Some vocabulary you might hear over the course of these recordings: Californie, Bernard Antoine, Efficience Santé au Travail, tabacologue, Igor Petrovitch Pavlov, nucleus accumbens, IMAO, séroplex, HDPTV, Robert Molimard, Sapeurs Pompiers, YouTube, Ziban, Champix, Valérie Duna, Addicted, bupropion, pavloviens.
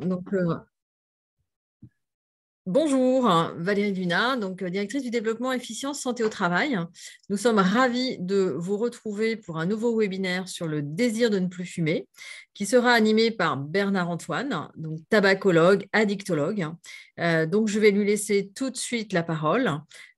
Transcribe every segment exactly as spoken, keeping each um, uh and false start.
Donc, euh, bonjour, Valérie Duna, donc directrice du développement Efficience Santé au Travail. Nous sommes ravis de vous retrouver pour un nouveau webinaire sur le désir de ne plus fumer, qui sera animé par Bernard Antoine, donc tabacologue, addictologue. Euh, donc, je vais lui laisser tout de suite la parole.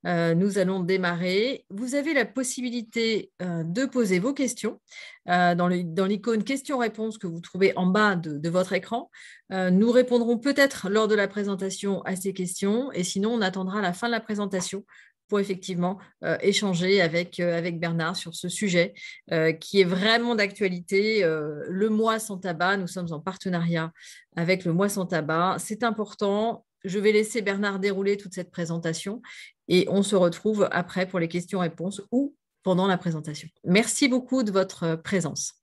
Euh, nous allons démarrer. Vous avez la possibilité euh, de poser vos questions euh, dans l'icône dans questions-réponses que vous trouvez en bas de, de votre écran. Euh, nous répondrons peut-être lors de la présentation à ces questions et sinon, on attendra la fin de la présentation pour effectivement euh, échanger avec, euh, avec Bernard sur ce sujet euh, qui est vraiment d'actualité. Euh, le mois sans tabac, nous sommes en partenariat avec le mois sans tabac. C'est important. Je vais laisser Bernard dérouler toute cette présentation et on se retrouve après pour les questions-réponses ou pendant la présentation. Merci beaucoup de votre présence.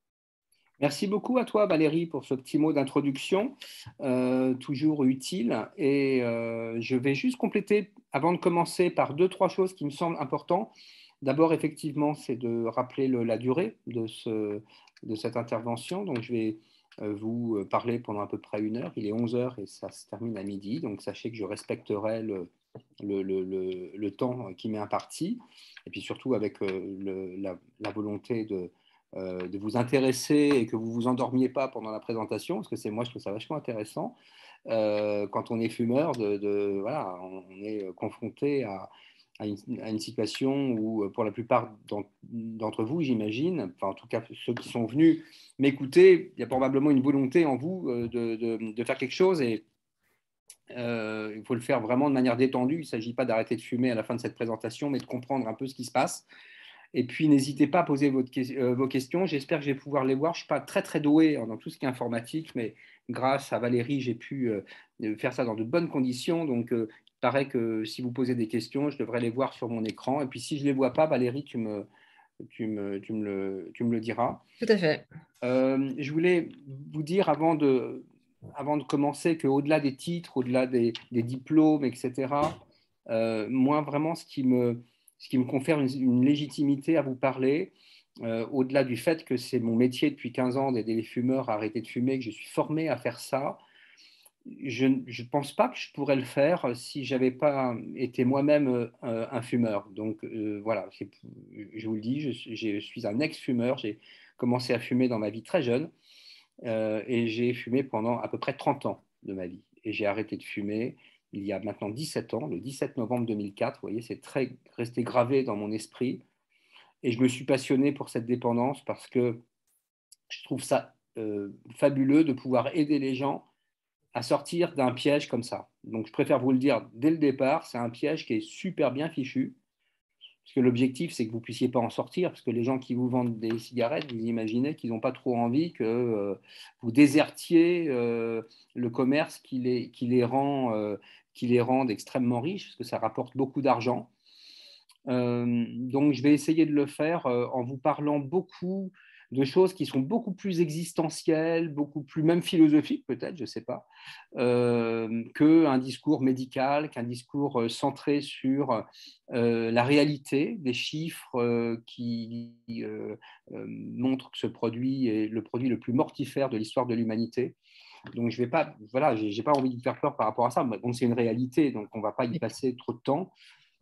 Merci beaucoup à toi, Valérie, pour ce petit mot d'introduction, euh, toujours utile. Et euh, je vais juste compléter, avant de commencer, par deux, trois choses qui me semblent importantes. D'abord, effectivement, c'est de rappeler le, la durée de, ce, de cette intervention. Donc, je vais vous parler pendant à peu près une heure. Il est onze heures et ça se termine à midi. Donc, sachez que je respecterai le, le, le, le, le temps qui m'est imparti. Et puis, surtout, avec le, la, la volonté de, de vous intéresser et que vous ne vous endormiez pas pendant la présentation, parce que c'est moi, je trouve ça vachement intéressant. Euh, quand on est fumeur, de, de, voilà, on est confronté à, à, une, à une situation où, pour la plupart d'entre vous, j'imagine, enfin, en tout cas, ceux qui sont venus m'écouter, il y a probablement une volonté en vous de, de, de faire quelque chose et euh, il faut le faire vraiment de manière détendue. Il ne s'agit pas d'arrêter de fumer à la fin de cette présentation, mais de comprendre un peu ce qui se passe. Et puis, n'hésitez pas à poser votre, euh, vos questions. J'espère que je vais pouvoir les voir. Je ne suis pas très, très doué dans tout ce qui est informatique, mais grâce à Valérie, j'ai pu euh, faire ça dans de bonnes conditions. Donc, euh, il paraît que si vous posez des questions, je devrais les voir sur mon écran. Et puis, si je ne les vois pas, Valérie, tu me, tu me, tu me, le, tu me le diras. Tout à fait. Euh, je voulais vous dire avant de, avant de commencer qu'au-delà des titres, au-delà des, des diplômes, et cetera, euh, moi, vraiment, ce qui me... ce qui me confère une, une légitimité à vous parler, euh, au-delà du fait que c'est mon métier depuis quinze ans d'aider les fumeurs à arrêter de fumer, que je suis formé à faire ça. Je ne pense pas que je pourrais le faire si je n'avais pas été moi-même euh, un fumeur. Donc euh, voilà, je vous le dis, je, je suis un ex-fumeur, j'ai commencé à fumer dans ma vie très jeune euh, et j'ai fumé pendant à peu près trente ans de ma vie. Et j'ai arrêté de fumer il y a maintenant dix-sept ans, le dix-sept novembre deux mille quatre, vous voyez, c'est très resté gravé dans mon esprit. Et je me suis passionné pour cette dépendance parce que je trouve ça euh, fabuleux de pouvoir aider les gens à sortir d'un piège comme ça. Donc, je préfère vous le dire dès le départ, c'est un piège qui est super bien fichu. Parce que l'objectif, c'est que vous ne puissiez pas en sortir, parce que les gens qui vous vendent des cigarettes, vous imaginez qu'ils n'ont pas trop envie que euh, vous désertiez euh, le commerce qui les, qui les rend, euh, qui les rend extrêmement riches, parce que ça rapporte beaucoup d'argent. Euh, donc, je vais essayer de le faire euh, en vous parlant beaucoup de choses qui sont beaucoup plus existentielles, beaucoup plus même philosophiques peut-être, je ne sais pas, euh, qu'un discours médical, qu'un discours centré sur euh, la réalité des chiffres euh, qui euh, euh, montrent que ce produit est le produit le plus mortifère de l'histoire de l'humanité. Donc, je n'ai pas, voilà, j'ai pas envie de vous faire peur par rapport à ça. Bon, c'est une réalité, donc on ne va pas y passer trop de temps.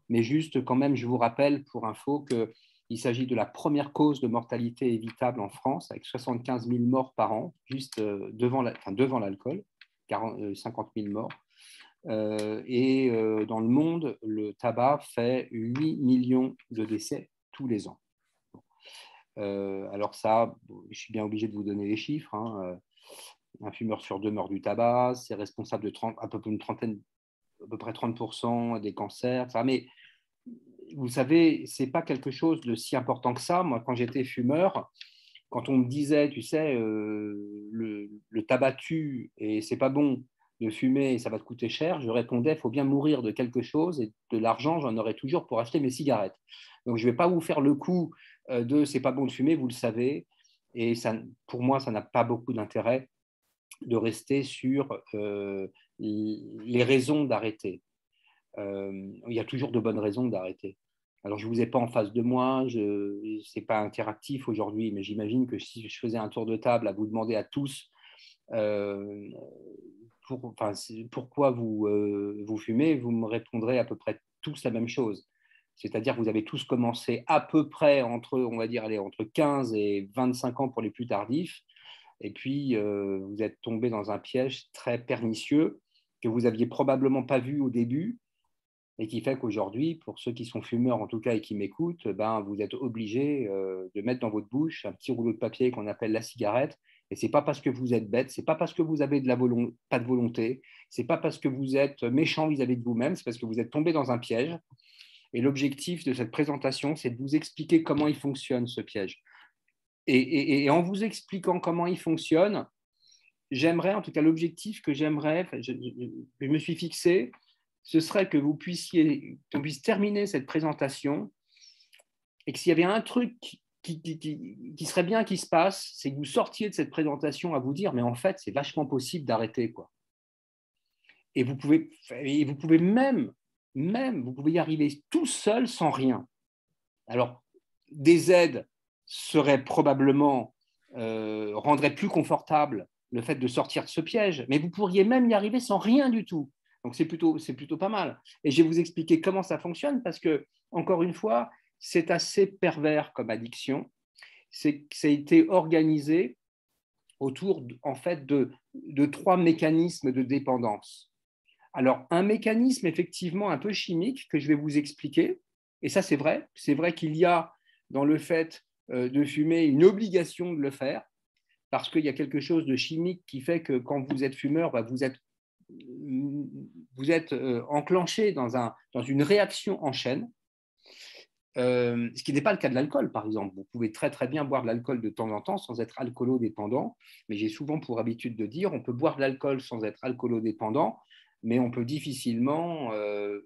Mais juste quand même, je vous rappelle pour info que il s'agit de la première cause de mortalité évitable en France, avec soixante-quinze mille morts par an, juste devant la, enfin devant l'alcool, cinquante mille morts. Euh, et euh, dans le monde, le tabac fait huit millions de décès tous les ans. Euh, alors ça, je suis bien obligé de vous donner les chiffres. Hein. Un fumeur sur deux meurt du tabac, c'est responsable de trente, à peu près une trentaine, à peu près trente pour cent des cancers. Enfin, mais vous savez, ce n'est pas quelque chose de si important que ça. Moi, quand j'étais fumeur, quand on me disait, tu sais, euh, le, le tabac tue et ce n'est pas bon de fumer et ça va te coûter cher, je répondais, il faut bien mourir de quelque chose et de l'argent, j'en aurai toujours pour acheter mes cigarettes. Donc, je ne vais pas vous faire le coup de ce n'est pas bon de fumer, vous le savez. Et ça, pour moi, ça n'a pas beaucoup d'intérêt de rester sur euh, les raisons d'arrêter. Euh, il y a toujours de bonnes raisons d'arrêter. Alors, je ne vous ai pas en face de moi, ce n'est pas interactif aujourd'hui, mais j'imagine que si je faisais un tour de table à vous demander à tous euh, pour, enfin, pourquoi vous, euh, vous fumez, vous me répondrez à peu près tous la même chose. C'est-à-dire que vous avez tous commencé à peu près entre, on va dire, allez, entre quinze et vingt-cinq ans pour les plus tardifs. Et puis, euh, vous êtes tombé dans un piège très pernicieux que vous n'aviez probablement pas vu au début et qui fait qu'aujourd'hui, pour ceux qui sont fumeurs en tout cas et qui m'écoutent, ben, vous êtes obligés euh, de mettre dans votre bouche un petit rouleau de papier qu'on appelle la cigarette. Et ce n'est pas parce que vous êtes bête, ce n'est pas parce que vous n'avez pas de volonté, ce n'est pas parce que vous êtes méchant vis-à-vis de vous-même, c'est parce que vous êtes tombé dans un piège. Et l'objectif de cette présentation, c'est de vous expliquer comment il fonctionne, ce piège. Et, et, et en vous expliquant comment il fonctionne, j'aimerais, en tout cas l'objectif que j'aimerais, je, je, je me suis fixé, ce serait que vous puissiez, qu'on puisse terminer cette présentation et que s'il y avait un truc qui, qui, qui, qui serait bien qui se passe, c'est que vous sortiez de cette présentation à vous dire, mais en fait, c'est vachement possible d'arrêter, quoi. Et vous pouvez, et vous pouvez même... Même, vous pouvez y arriver tout seul sans rien. Alors, des aides seraient probablement, euh, rendraient plus confortable le fait de sortir de ce piège, mais vous pourriez même y arriver sans rien du tout. Donc, c'est plutôt, c'est plutôt pas mal. Et je vais vous expliquer comment ça fonctionne parce que, encore une fois, c'est assez pervers comme addiction. C'est, ça a été organisé autour, en fait, de, de trois mécanismes de dépendance. Alors, un mécanisme effectivement un peu chimique que je vais vous expliquer, et ça c'est vrai, c'est vrai qu'il y a dans le fait de fumer une obligation de le faire, parce qu'il y a quelque chose de chimique qui fait que quand vous êtes fumeur, bah, vous êtes, vous êtes euh, enclenché dans, un, dans une réaction en chaîne, euh, ce qui n'est pas le cas de l'alcool par exemple. Vous pouvez très très bien boire de l'alcool de temps en temps sans être alcoolodépendant, mais j'ai souvent pour habitude de dire on peut boire de l'alcool sans être alcoolodépendant, mais on peut difficilement euh,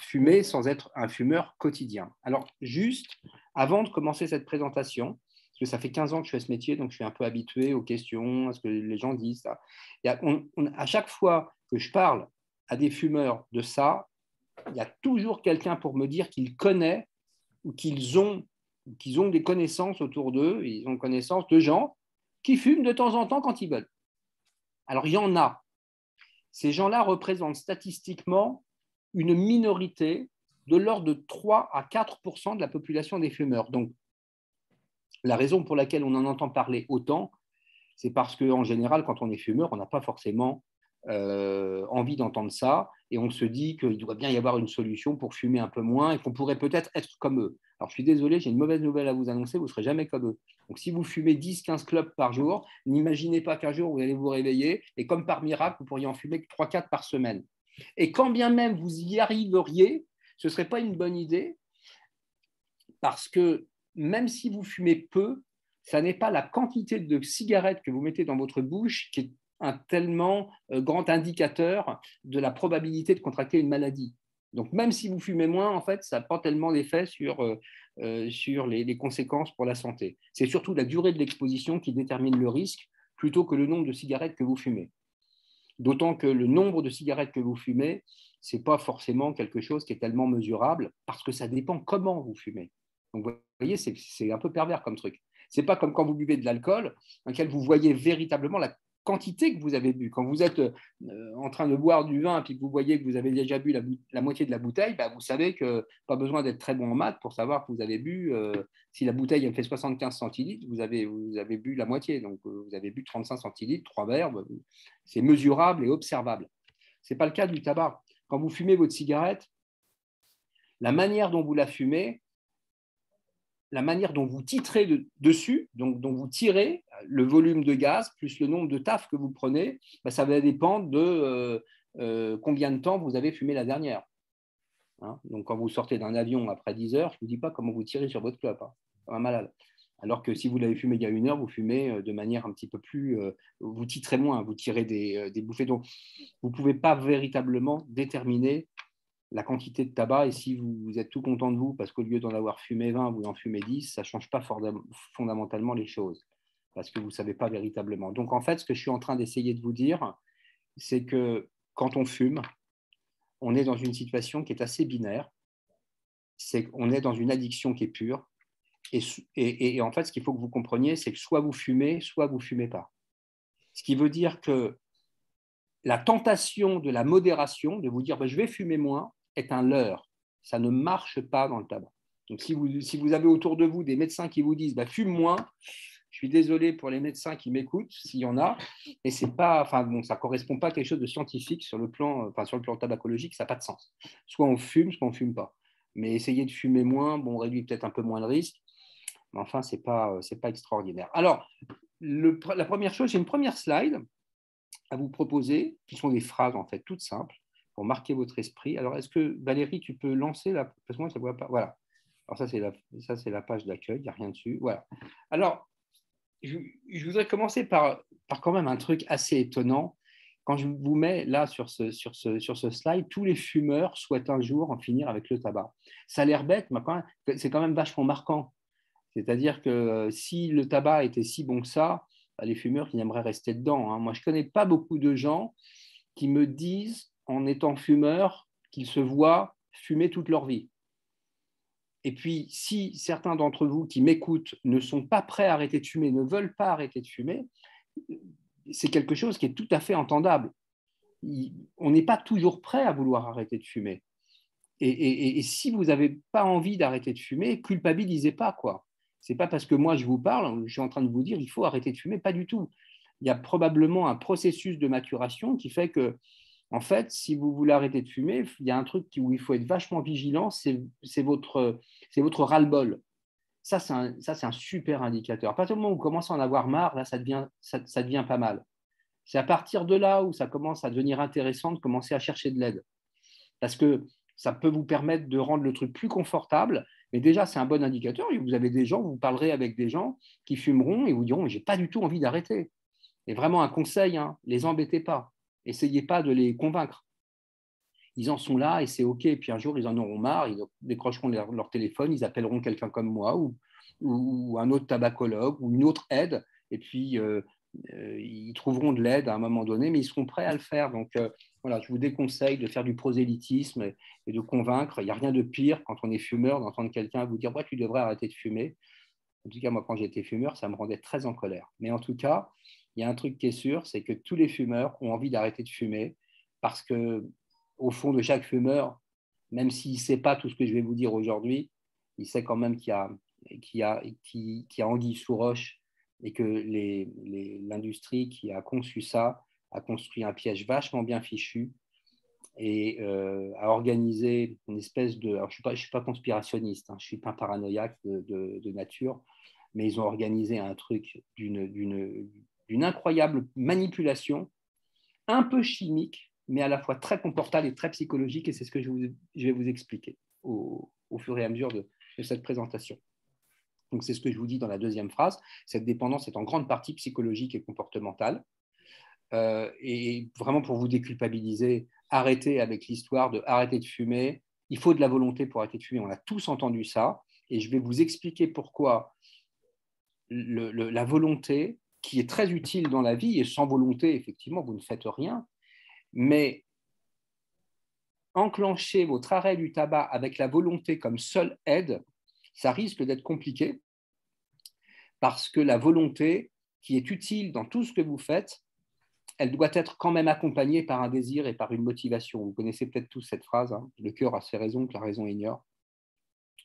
fumer sans être un fumeur quotidien. Alors, juste avant de commencer cette présentation, parce que ça fait quinze ans que je fais ce métier, donc je suis un peu habitué aux questions, à ce que les gens disent. Ça. Il y a, on, on, à chaque fois que je parle à des fumeurs de ça, il y a toujours quelqu'un pour me dire qu'ils connaissent ou qu'ils ont, ou qu'ils ont des connaissances autour d'eux, ils ont connaissance de gens qui fument de temps en temps quand ils veulent. Alors, il y en a. Ces gens-là représentent statistiquement une minorité de l'ordre de trois à quatre pour cent de la population des fumeurs. Donc, la raison pour laquelle on en entend parler autant, c'est parce qu'en général, quand on est fumeur, on n'a pas forcément euh, envie d'entendre ça et on se dit qu'il doit bien y avoir une solution pour fumer un peu moins et qu'on pourrait peut-être être comme eux. Alors, je suis désolé, j'ai une mauvaise nouvelle à vous annoncer, vous ne serez jamais comme eux. Donc, si vous fumez dix à quinze clopes par jour, n'imaginez pas qu'un jour, vous allez vous réveiller et comme par miracle, vous pourriez en fumer que trois à quatre par semaine. Et quand bien même vous y arriveriez, ce ne serait pas une bonne idée parce que même si vous fumez peu, ça n'est pas la quantité de cigarettes que vous mettez dans votre bouche qui est un tellement grand indicateur de la probabilité de contracter une maladie. Donc, même si vous fumez moins, en fait, ça n'a pas tellement d'effet sur, euh, sur les, les conséquences pour la santé. C'est surtout la durée de l'exposition qui détermine le risque plutôt que le nombre de cigarettes que vous fumez. D'autant que le nombre de cigarettes que vous fumez, ce n'est pas forcément quelque chose qui est tellement mesurable parce que ça dépend comment vous fumez. Donc, vous voyez, c'est, c'est un peu pervers comme truc. Ce n'est pas comme quand vous buvez de l'alcool, dans lequel vous voyez véritablement la quantité que vous avez bu. Quand vous êtes euh, en train de boire du vin et que vous voyez que vous avez déjà bu la, la moitié de la bouteille, bah, vous savez que pas besoin d'être très bon en maths pour savoir que vous avez bu, euh, si la bouteille elle fait soixante-quinze centilitres, vous avez, vous avez bu la moitié. Donc, euh, vous avez bu trente-cinq centilitres, trois verres. Bah, c'est mesurable et observable. Ce n'est pas le cas du tabac. Quand vous fumez votre cigarette, la manière dont vous la fumez, la manière dont vous titrez de, dessus, donc dont vous tirez le volume de gaz plus le nombre de taf que vous prenez, ben, ça va dépendre de euh, euh, combien de temps vous avez fumé la dernière. Hein, donc, quand vous sortez d'un avion après dix heures, je ne vous dis pas comment vous tirez sur votre clope. Hein, pas malade. Alors que si vous l'avez fumé il y a une heure, vous fumez de manière un petit peu plus… Euh, vous titrez moins, vous tirez des, euh, des bouffées. Donc, vous ne pouvez pas véritablement déterminer la quantité de tabac, et si vous êtes tout content de vous parce qu'au lieu d'en avoir fumé vingt, vous en fumez dix, ça ne change pas fondamentalement les choses parce que vous ne savez pas véritablement. Donc, en fait, ce que je suis en train d'essayer de vous dire, c'est que quand on fume, on est dans une situation qui est assez binaire, c'est qu'on est dans une addiction qui est pure et, et, et en fait, ce qu'il faut que vous compreniez, c'est que soit vous fumez, soit vous ne fumez pas. Ce qui veut dire que la tentation de la modération, de vous dire ben, « je vais fumer moins », est un leurre. Ça ne marche pas dans le tabac. Donc, si vous, si vous avez autour de vous des médecins qui vous disent ben, « fume moins », je suis désolé pour les médecins qui m'écoutent, s'il y en a, mais c'est pas, enfin, bon, ça ne correspond pas à quelque chose de scientifique sur le plan, enfin, sur le plan tabacologique, ça n'a pas de sens. Soit on fume, soit on ne fume pas. Mais essayer de fumer moins, bon, on réduit peut-être un peu moins le risque, mais enfin, ce n'est pas, c'est pas extraordinaire. Alors, le, la première chose, j'ai une première slide à vous proposer, qui sont des phrases, en fait, toutes simples, pour marquer votre esprit. Alors, est-ce que, Valérie, tu peux lancer la... Parce que moi, ça ne voit pas... Voilà. Alors, ça, c'est la, ça, c'est la page d'accueil, il n'y a rien dessus. Voilà. Alors, Je, je voudrais commencer par, par quand même un truc assez étonnant. Quand je vous mets là sur ce, sur, ce, sur ce slide, tous les fumeurs souhaitent un jour en finir avec le tabac. Ça a l'air bête, mais c'est quand même vachement marquant. C'est-à-dire que si le tabac était si bon que ça, bah, les fumeurs qui aimeraient rester dedans. Hein. Moi, je ne connais pas beaucoup de gens qui me disent, en étant fumeurs, qu'ils se voient fumer toute leur vie. Et puis, si certains d'entre vous qui m'écoutent ne sont pas prêts à arrêter de fumer, ne veulent pas arrêter de fumer, c'est quelque chose qui est tout à fait entendable. On n'est pas toujours prêt à vouloir arrêter de fumer. Et, et, et si vous n'avez pas envie d'arrêter de fumer, culpabilisez pas, quoi. Ce n'est pas parce que moi, je vous parle, je suis en train de vous dire il faut arrêter de fumer, pas du tout. Il y a probablement un processus de maturation qui fait que, en fait, si vous voulez arrêter de fumer, il y a un truc où il faut être vachement vigilant, c'est, c'est votre, c'est votre ras-le-bol. Ça, c'est un, ça, c'est un super indicateur. À partir du moment où vous commencez à en avoir marre, là, ça devient, ça, ça devient pas mal. C'est à partir de là où ça commence à devenir intéressant de commencer à chercher de l'aide. Parce que ça peut vous permettre de rendre le truc plus confortable, mais déjà, c'est un bon indicateur. Vous avez des gens, vous parlerez avec des gens qui fumeront et vous diront « j'ai pas du tout envie d'arrêter ». Et vraiment, un conseil, hein, les embêtez pas. Essayez pas de les convaincre. Ils en sont là et c'est OK. Puis un jour, ils en auront marre, ils décrocheront leur, leur téléphone, ils appelleront quelqu'un comme moi ou, ou un autre tabacologue ou une autre aide. Et puis, euh, euh, ils trouveront de l'aide à un moment donné, mais ils seront prêts à le faire. Donc, euh, voilà, je vous déconseille de faire du prosélytisme et, et de convaincre. Il n'y a rien de pire quand on est fumeur d'entendre quelqu'un vous dire ouais, « tu devrais arrêter de fumer ». En tout cas, moi, quand j'étais fumeur, ça me rendait très en colère. Mais en tout cas… il y a un truc qui est sûr, c'est que tous les fumeurs ont envie d'arrêter de fumer parce qu'au fond de chaque fumeur, même s'il ne sait pas tout ce que je vais vous dire aujourd'hui, il sait quand même qu'il y a, qu'il y a, qu'il y a anguille sous roche et que les, les, l'industrie qui a conçu ça a construit un piège vachement bien fichu et euh, a organisé une espèce de… Alors, je ne suis pas, je suis pas conspirationniste, hein, je ne suis pas paranoïaque de, de, de nature, mais ils ont organisé un truc d'une… d'une d'une incroyable manipulation, un peu chimique, mais à la fois très comportale et très psychologique, et c'est ce que je, vous, je vais vous expliquer au, au fur et à mesure de, de cette présentation. Donc, c'est ce que je vous dis dans la deuxième phrase, cette dépendance est en grande partie psychologique et comportementale, euh, et vraiment pour vous déculpabiliser, arrêtez avec l'histoire de arrêter de fumer, il faut de la volonté pour arrêter de fumer, on a tous entendu ça, et je vais vous expliquer pourquoi le, le, la volonté, qui est très utile dans la vie, et sans volonté, effectivement, vous ne faites rien, mais enclencher votre arrêt du tabac avec la volonté comme seule aide, ça risque d'être compliqué, parce que la volonté, qui est utile dans tout ce que vous faites, elle doit être quand même accompagnée par un désir et par une motivation. Vous connaissez peut-être tous cette phrase, hein, le cœur a ses raisons que la raison ignore.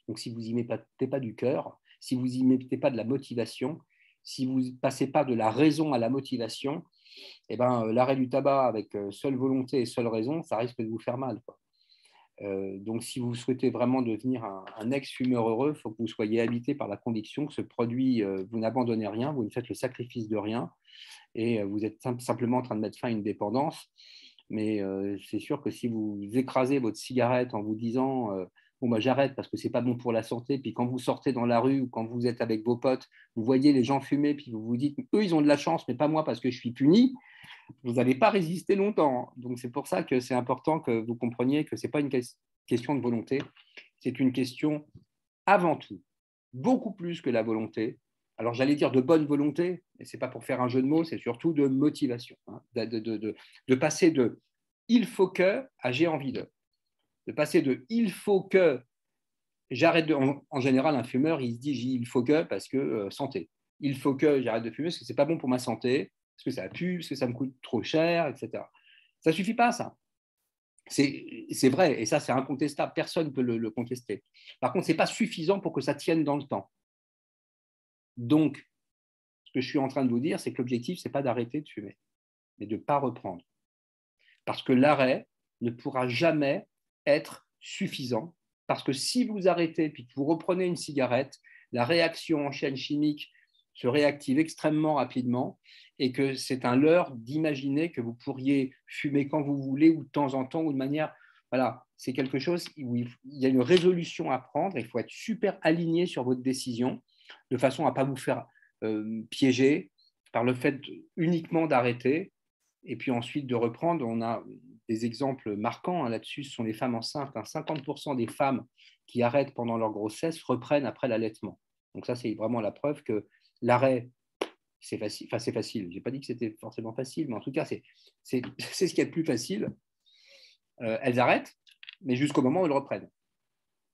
Donc, si vous n'y mettez pas du cœur, si vous n'y mettez pas de la motivation, si vous ne passez pas de la raison à la motivation, eh ben, l'arrêt du tabac avec seule volonté et seule raison, ça risque de vous faire mal, quoi. Euh, donc, si vous souhaitez vraiment devenir un, un ex-fumeur heureux, il faut que vous soyez habité par la conviction que ce produit, euh, vous n'abandonnez rien, vous ne faites le sacrifice de rien et euh, vous êtes simple, simplement en train de mettre fin à une dépendance. Mais euh, c'est sûr que si vous écrasez votre cigarette en vous disant… Euh, bon, bah, j'arrête parce que ce n'est pas bon pour la santé. Puis quand vous sortez dans la rue ou quand vous êtes avec vos potes, vous voyez les gens fumer, puis vous vous dites, eux, ils ont de la chance, mais pas moi parce que je suis puni. Vous n'allez pas résister longtemps. Donc, c'est pour ça que c'est important que vous compreniez que ce n'est pas une question de volonté. C'est une question, avant tout, beaucoup plus que la volonté. Alors, j'allais dire de bonne volonté, mais ce n'est pas pour faire un jeu de mots, c'est surtout de motivation, hein, de, de, de, de, de passer de « il faut que » à « j'ai envie de ». De passer de « il faut que » j'arrête de… En, en général, un fumeur, il se dit « il faut que » parce que euh, santé. Il faut que j'arrête de fumer parce que ce n'est pas bon pour ma santé. Est-ce que ça pue? Est-ce que ça me coûte trop cher, et cetera. Ça ne suffit pas, ça. C'est vrai, et ça, c'est incontestable. Personne ne peut le, le contester. Par contre, ce n'est pas suffisant pour que ça tienne dans le temps. Donc, ce que je suis en train de vous dire, c'est que l'objectif, ce n'est pas d'arrêter de fumer, mais de ne pas reprendre. Parce que l'arrêt ne pourra jamais être suffisant. Parce que si vous arrêtez puis que vous reprenez une cigarette, la réaction en chaîne chimique se réactive extrêmement rapidement et que c'est un leurre d'imaginer que vous pourriez fumer quand vous voulez ou de temps en temps ou de manière… Voilà, c'est quelque chose où il y a une résolution à prendre. Il faut être super aligné sur votre décision de façon à ne pas vous faire euh, piéger par le fait uniquement d'arrêter et puis ensuite de reprendre. On a des exemples marquants hein, là-dessus, ce sont les femmes enceintes. Hein, cinquante pour cent des femmes qui arrêtent pendant leur grossesse reprennent après l'allaitement. Donc ça, c'est vraiment la preuve que l'arrêt, c'est facile. Enfin, c'est facile. Je n'ai pas dit que c'était forcément facile, mais en tout cas, c'est ce qu'il y a de plus facile. Euh, elles arrêtent, mais jusqu'au moment où elles reprennent.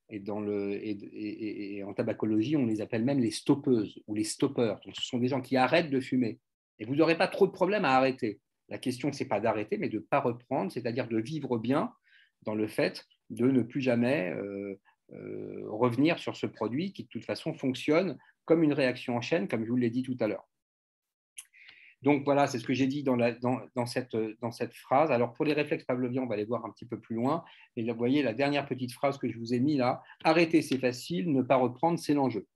Et, dans le, et, et, et en tabacologie, on les appelle même les stoppeuses ou les stoppeurs. Donc, ce sont des gens qui arrêtent de fumer. Et vous n'aurez pas trop de problèmes à arrêter. La question, ce n'est pas d'arrêter, mais de ne pas reprendre, c'est-à-dire de vivre bien dans le fait de ne plus jamais euh, euh, revenir sur ce produit qui, de toute façon, fonctionne comme une réaction en chaîne, comme je vous l'ai dit tout à l'heure. Donc voilà, c'est ce que j'ai dit dans, la, dans, dans, cette, dans cette phrase. Alors pour les réflexes pavloviens, on va les voir un petit peu plus loin. Et là, vous voyez la dernière petite phrase que je vous ai mise là, « Arrêter, c'est facile, ne pas reprendre, c'est l'enjeu. »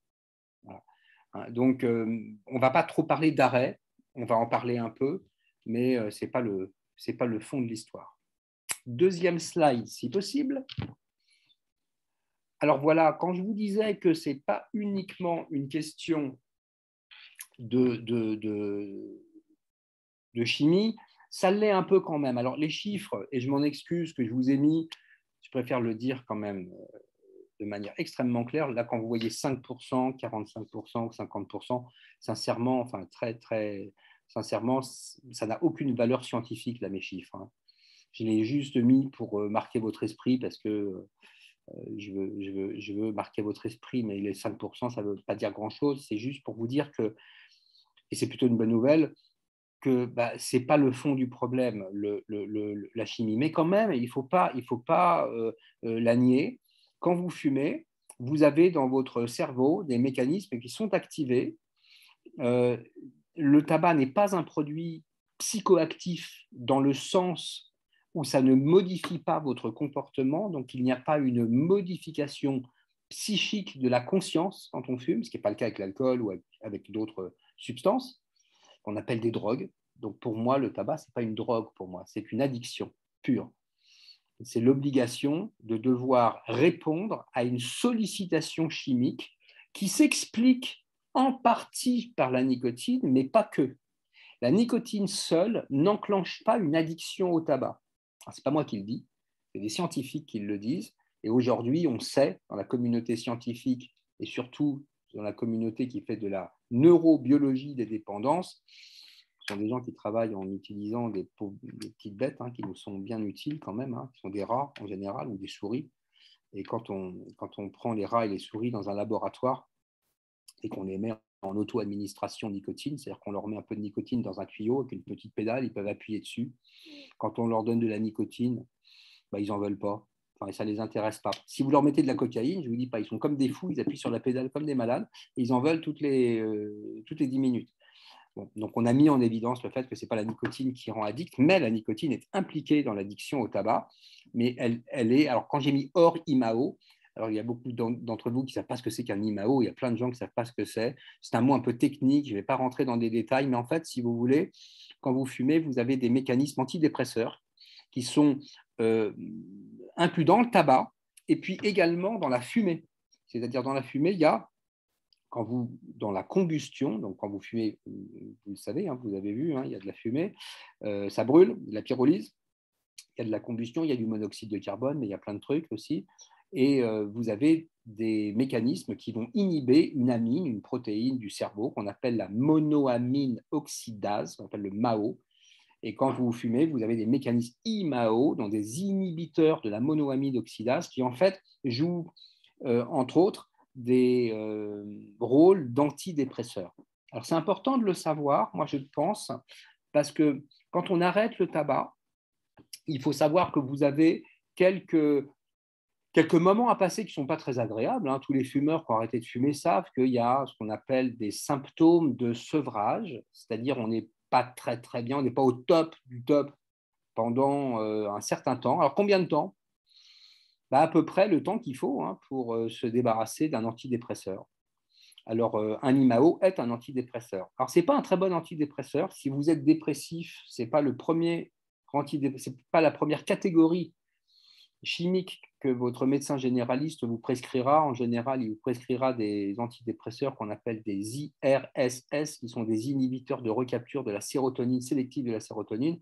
Voilà. Donc euh, on ne va pas trop parler d'arrêt, on va en parler un peu, mais euh, ce n'est pas, pas le fond de l'histoire. Deuxième slide, si possible. Alors voilà, quand je vous disais que ce n'est pas uniquement une question de, de, de, de chimie, ça l'est un peu quand même. Alors les chiffres, et je m'en excuse que je vous ai mis, je préfère le dire quand même de manière extrêmement claire, là quand vous voyez cinq pour cent, quarante-cinq pour cent ou cinquante pour cent, sincèrement, enfin très très sincèrement, ça n'a aucune valeur scientifique là mes chiffres. Hein. Je l'ai juste mis pour marquer votre esprit parce que Je veux, je, veux, je veux marquer votre esprit, mais les cinq pour cent, ça ne veut pas dire grand-chose. C'est juste pour vous dire que, et c'est plutôt une bonne nouvelle, que bah, ce n'est pas le fond du problème, le, le, le, la chimie. Mais quand même, il ne faut pas, il faut pas euh, euh, la nier. Quand vous fumez, vous avez dans votre cerveau des mécanismes qui sont activés. Euh, le tabac n'est pas un produit psychoactif dans le sens où ça ne modifie pas votre comportement, donc il n'y a pas une modification psychique de la conscience quand on fume, ce qui n'est pas le cas avec l'alcool ou avec d'autres substances, qu'on appelle des drogues. Donc pour moi, le tabac, ce n'est pas une drogue pour moi, c'est une addiction pure. C'est l'obligation de devoir répondre à une sollicitation chimique qui s'explique en partie par la nicotine, mais pas que. La nicotine seule n'enclenche pas une addiction au tabac. Ce n'est pas moi qui le dis, c'est des scientifiques qui le disent. Et aujourd'hui, on sait, dans la communauté scientifique et surtout dans la communauté qui fait de la neurobiologie des dépendances, ce sont des gens qui travaillent en utilisant des, des petites bêtes hein, qui nous sont bien utiles quand même, hein, qui sont des rats en général ou des souris. Et quand on, quand on prend les rats et les souris dans un laboratoire et qu'on les met en auto-administration nicotine, c'est-à-dire qu'on leur met un peu de nicotine dans un tuyau avec une petite pédale, ils peuvent appuyer dessus. Quand on leur donne de la nicotine, bah, ils n'en veulent pas, enfin, ça ne les intéresse pas. Si vous leur mettez de la cocaïne, je ne vous dis pas, ils sont comme des fous, ils appuient sur la pédale comme des malades, et ils en veulent toutes les, euh, toutes les dix minutes. Bon, donc on a mis en évidence le fait que ce n'est pas la nicotine qui rend addict, mais la nicotine est impliquée dans l'addiction au tabac, mais elle, elle est, alors quand j'ai mis hors I M A O, alors, il y a beaucoup d'entre vous qui ne savent pas ce que c'est qu'un I M A O, il y a plein de gens qui ne savent pas ce que c'est. C'est un mot un peu technique, je ne vais pas rentrer dans des détails, mais en fait, si vous voulez, quand vous fumez, vous avez des mécanismes antidépresseurs qui sont euh, inclus dans le tabac et puis également dans la fumée. C'est-à-dire dans la fumée, il y a, quand vous, dans la combustion, donc quand vous fumez, vous le savez, hein, vous avez vu, hein, il y a de la fumée, euh, ça brûle, de la pyrolyse, il y a de la combustion, il y a du monoxyde de carbone, mais il y a plein de trucs aussi. Et vous avez des mécanismes qui vont inhiber une amine, une protéine du cerveau qu'on appelle la monoamine oxydase, qu'on appelle le M A O. Et quand vous fumez, vous avez des mécanismes I M A O, donc des inhibiteurs de la monoamine oxydase qui en fait jouent, euh, entre autres, des euh, rôles d'antidépresseurs. Alors c'est important de le savoir, moi je pense, parce que quand on arrête le tabac, il faut savoir que vous avez quelques, quelques moments à passer qui ne sont pas très agréables. Hein. Tous les fumeurs qui ont arrêté de fumer savent qu'il y a ce qu'on appelle des symptômes de sevrage, c'est-à-dire on n'est pas très, très bien, on n'est pas au top du top pendant euh, un certain temps. Alors, combien de temps ? Bah, à peu près le temps qu'il faut hein, pour euh, se débarrasser d'un antidépresseur. Alors, euh, un I M A O est un antidépresseur. Alors, ce n'est pas un très bon antidépresseur. Si vous êtes dépressif, ce n'est pas le premier antidépresseur, ce n'est pas la première catégorie chimique que votre médecin généraliste vous prescrira. En général, il vous prescrira des antidépresseurs qu'on appelle des I R S S, qui sont des inhibiteurs de recapture de la sérotonine, sélective de la sérotonine,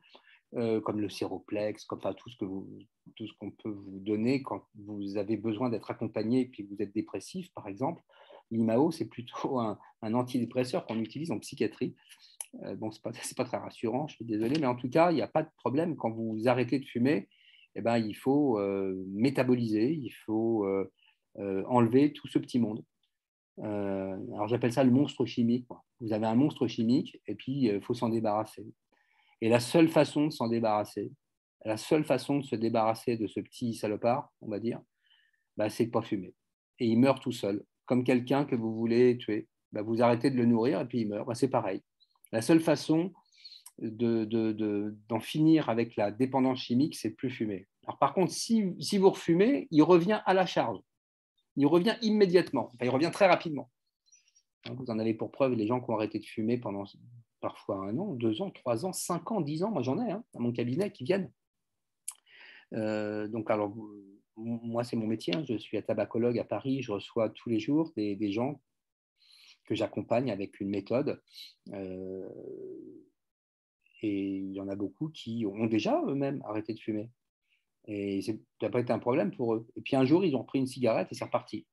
euh, comme le séroplex, comme enfin, tout ce que vous, tout ce qu'on peut vous donner quand vous avez besoin d'être accompagné et puis vous êtes dépressif, par exemple. L'I M A O, c'est plutôt un, un antidépresseur qu'on utilise en psychiatrie. Euh, bon, ce n'est pas, c'est pas très rassurant, je suis désolé, mais en tout cas, il n'y a pas de problème. Quand vous arrêtez de fumer, eh ben, il faut euh, métaboliser, il faut euh, euh, enlever tout ce petit monde. Euh, alors, j'appelle ça le monstre chimique. Quoi. Vous avez un monstre chimique et puis il euh, faut s'en débarrasser. Et la seule façon de s'en débarrasser, la seule façon de se débarrasser de ce petit salopard, on va dire, bah, c'est de ne pas fumer. Et il meurt tout seul. Comme quelqu'un que vous voulez tuer, bah vous arrêtez de le nourrir et puis il meurt. Bah c'est pareil. La seule façon de, de, de, d'en finir avec la dépendance chimique, c'est de plus fumer. Alors par contre, si, si vous refumez, il revient à la charge. Il revient immédiatement. Enfin, il revient très rapidement. Vous en avez pour preuve les gens qui ont arrêté de fumer pendant parfois un an, deux ans, trois ans, cinq ans, dix ans. Moi, j'en ai hein, à mon cabinet qui viennent. Euh, donc, alors... Moi, c'est mon métier, je suis tabacologue à Paris, je reçois tous les jours des, des gens que j'accompagne avec une méthode. Euh, et il y en a beaucoup qui ont déjà eux-mêmes arrêté de fumer. Et c'est, ça n'a pas été un problème pour eux. Et puis un jour, ils ont repris une cigarette et c'est reparti.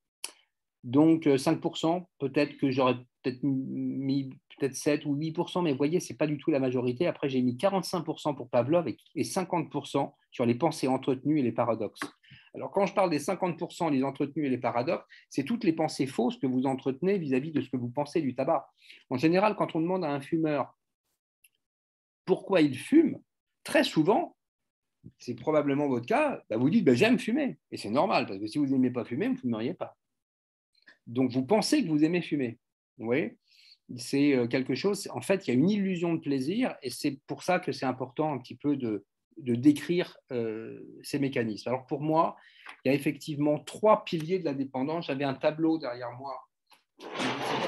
Donc cinq pour cent, peut-être que j'aurais peut-être mis peut-être sept ou huit pour cent, mais vous voyez, ce n'est pas du tout la majorité. Après, j'ai mis quarante-cinq pour cent pour Pavlov et cinquante pour cent sur les pensées entretenues et les paradoxes. Alors, quand je parle des cinquante pour cent, les entretenus et les paradoxes, c'est toutes les pensées fausses que vous entretenez vis-à-vis de ce que vous pensez du tabac. En général, quand on demande à un fumeur pourquoi il fume, très souvent, c'est probablement votre cas, bah vous dites bah, « j'aime fumer ». Et c'est normal, parce que si vous n'aimez pas fumer, vous ne fumeriez pas. Donc, vous pensez que vous aimez fumer. Vous voyez ? C'est quelque chose… En fait, il y a une illusion de plaisir et c'est pour ça que c'est important un petit peu de… de décrire euh, ces mécanismes. Alors pour moi, il y a effectivement trois piliers de la dépendance. J'avais un tableau derrière moi. Je ne sais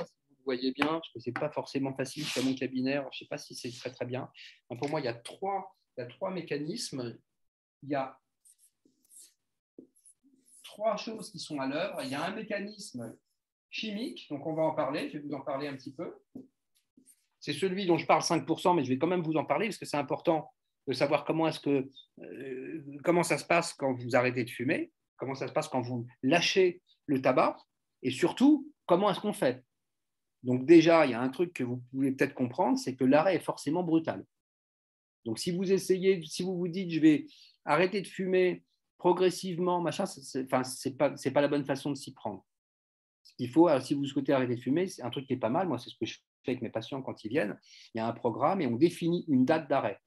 pas si vous le voyez bien, parce que ce n'est pas forcément facile. Je suis à mon cabinet, je ne sais pas si c'est très très bien. Donc pour moi, il y a trois, il y a trois mécanismes. Il y a trois choses qui sont à l'œuvre. Il y a un mécanisme chimique, donc on va en parler, je vais vous en parler un petit peu. C'est celui dont je parle cinq pour cent, mais je vais quand même vous en parler parce que c'est important de savoir comment, est-ce que, euh, comment ça se passe quand vous arrêtez de fumer, comment ça se passe quand vous lâchez le tabac, et surtout, comment est-ce qu'on fait. Donc déjà, il y a un truc que vous pouvez peut-être comprendre, c'est que l'arrêt est forcément brutal. Donc si vous essayez, si vous vous dites, je vais arrêter de fumer progressivement, machin, c'est, enfin, c'est pas, c'est pas la bonne façon de s'y prendre. Il faut, alors, si vous souhaitez arrêter de fumer, c'est un truc qui est pas mal, moi c'est ce que je fais avec mes patients quand ils viennent, il y a un programme et on définit une date d'arrêt.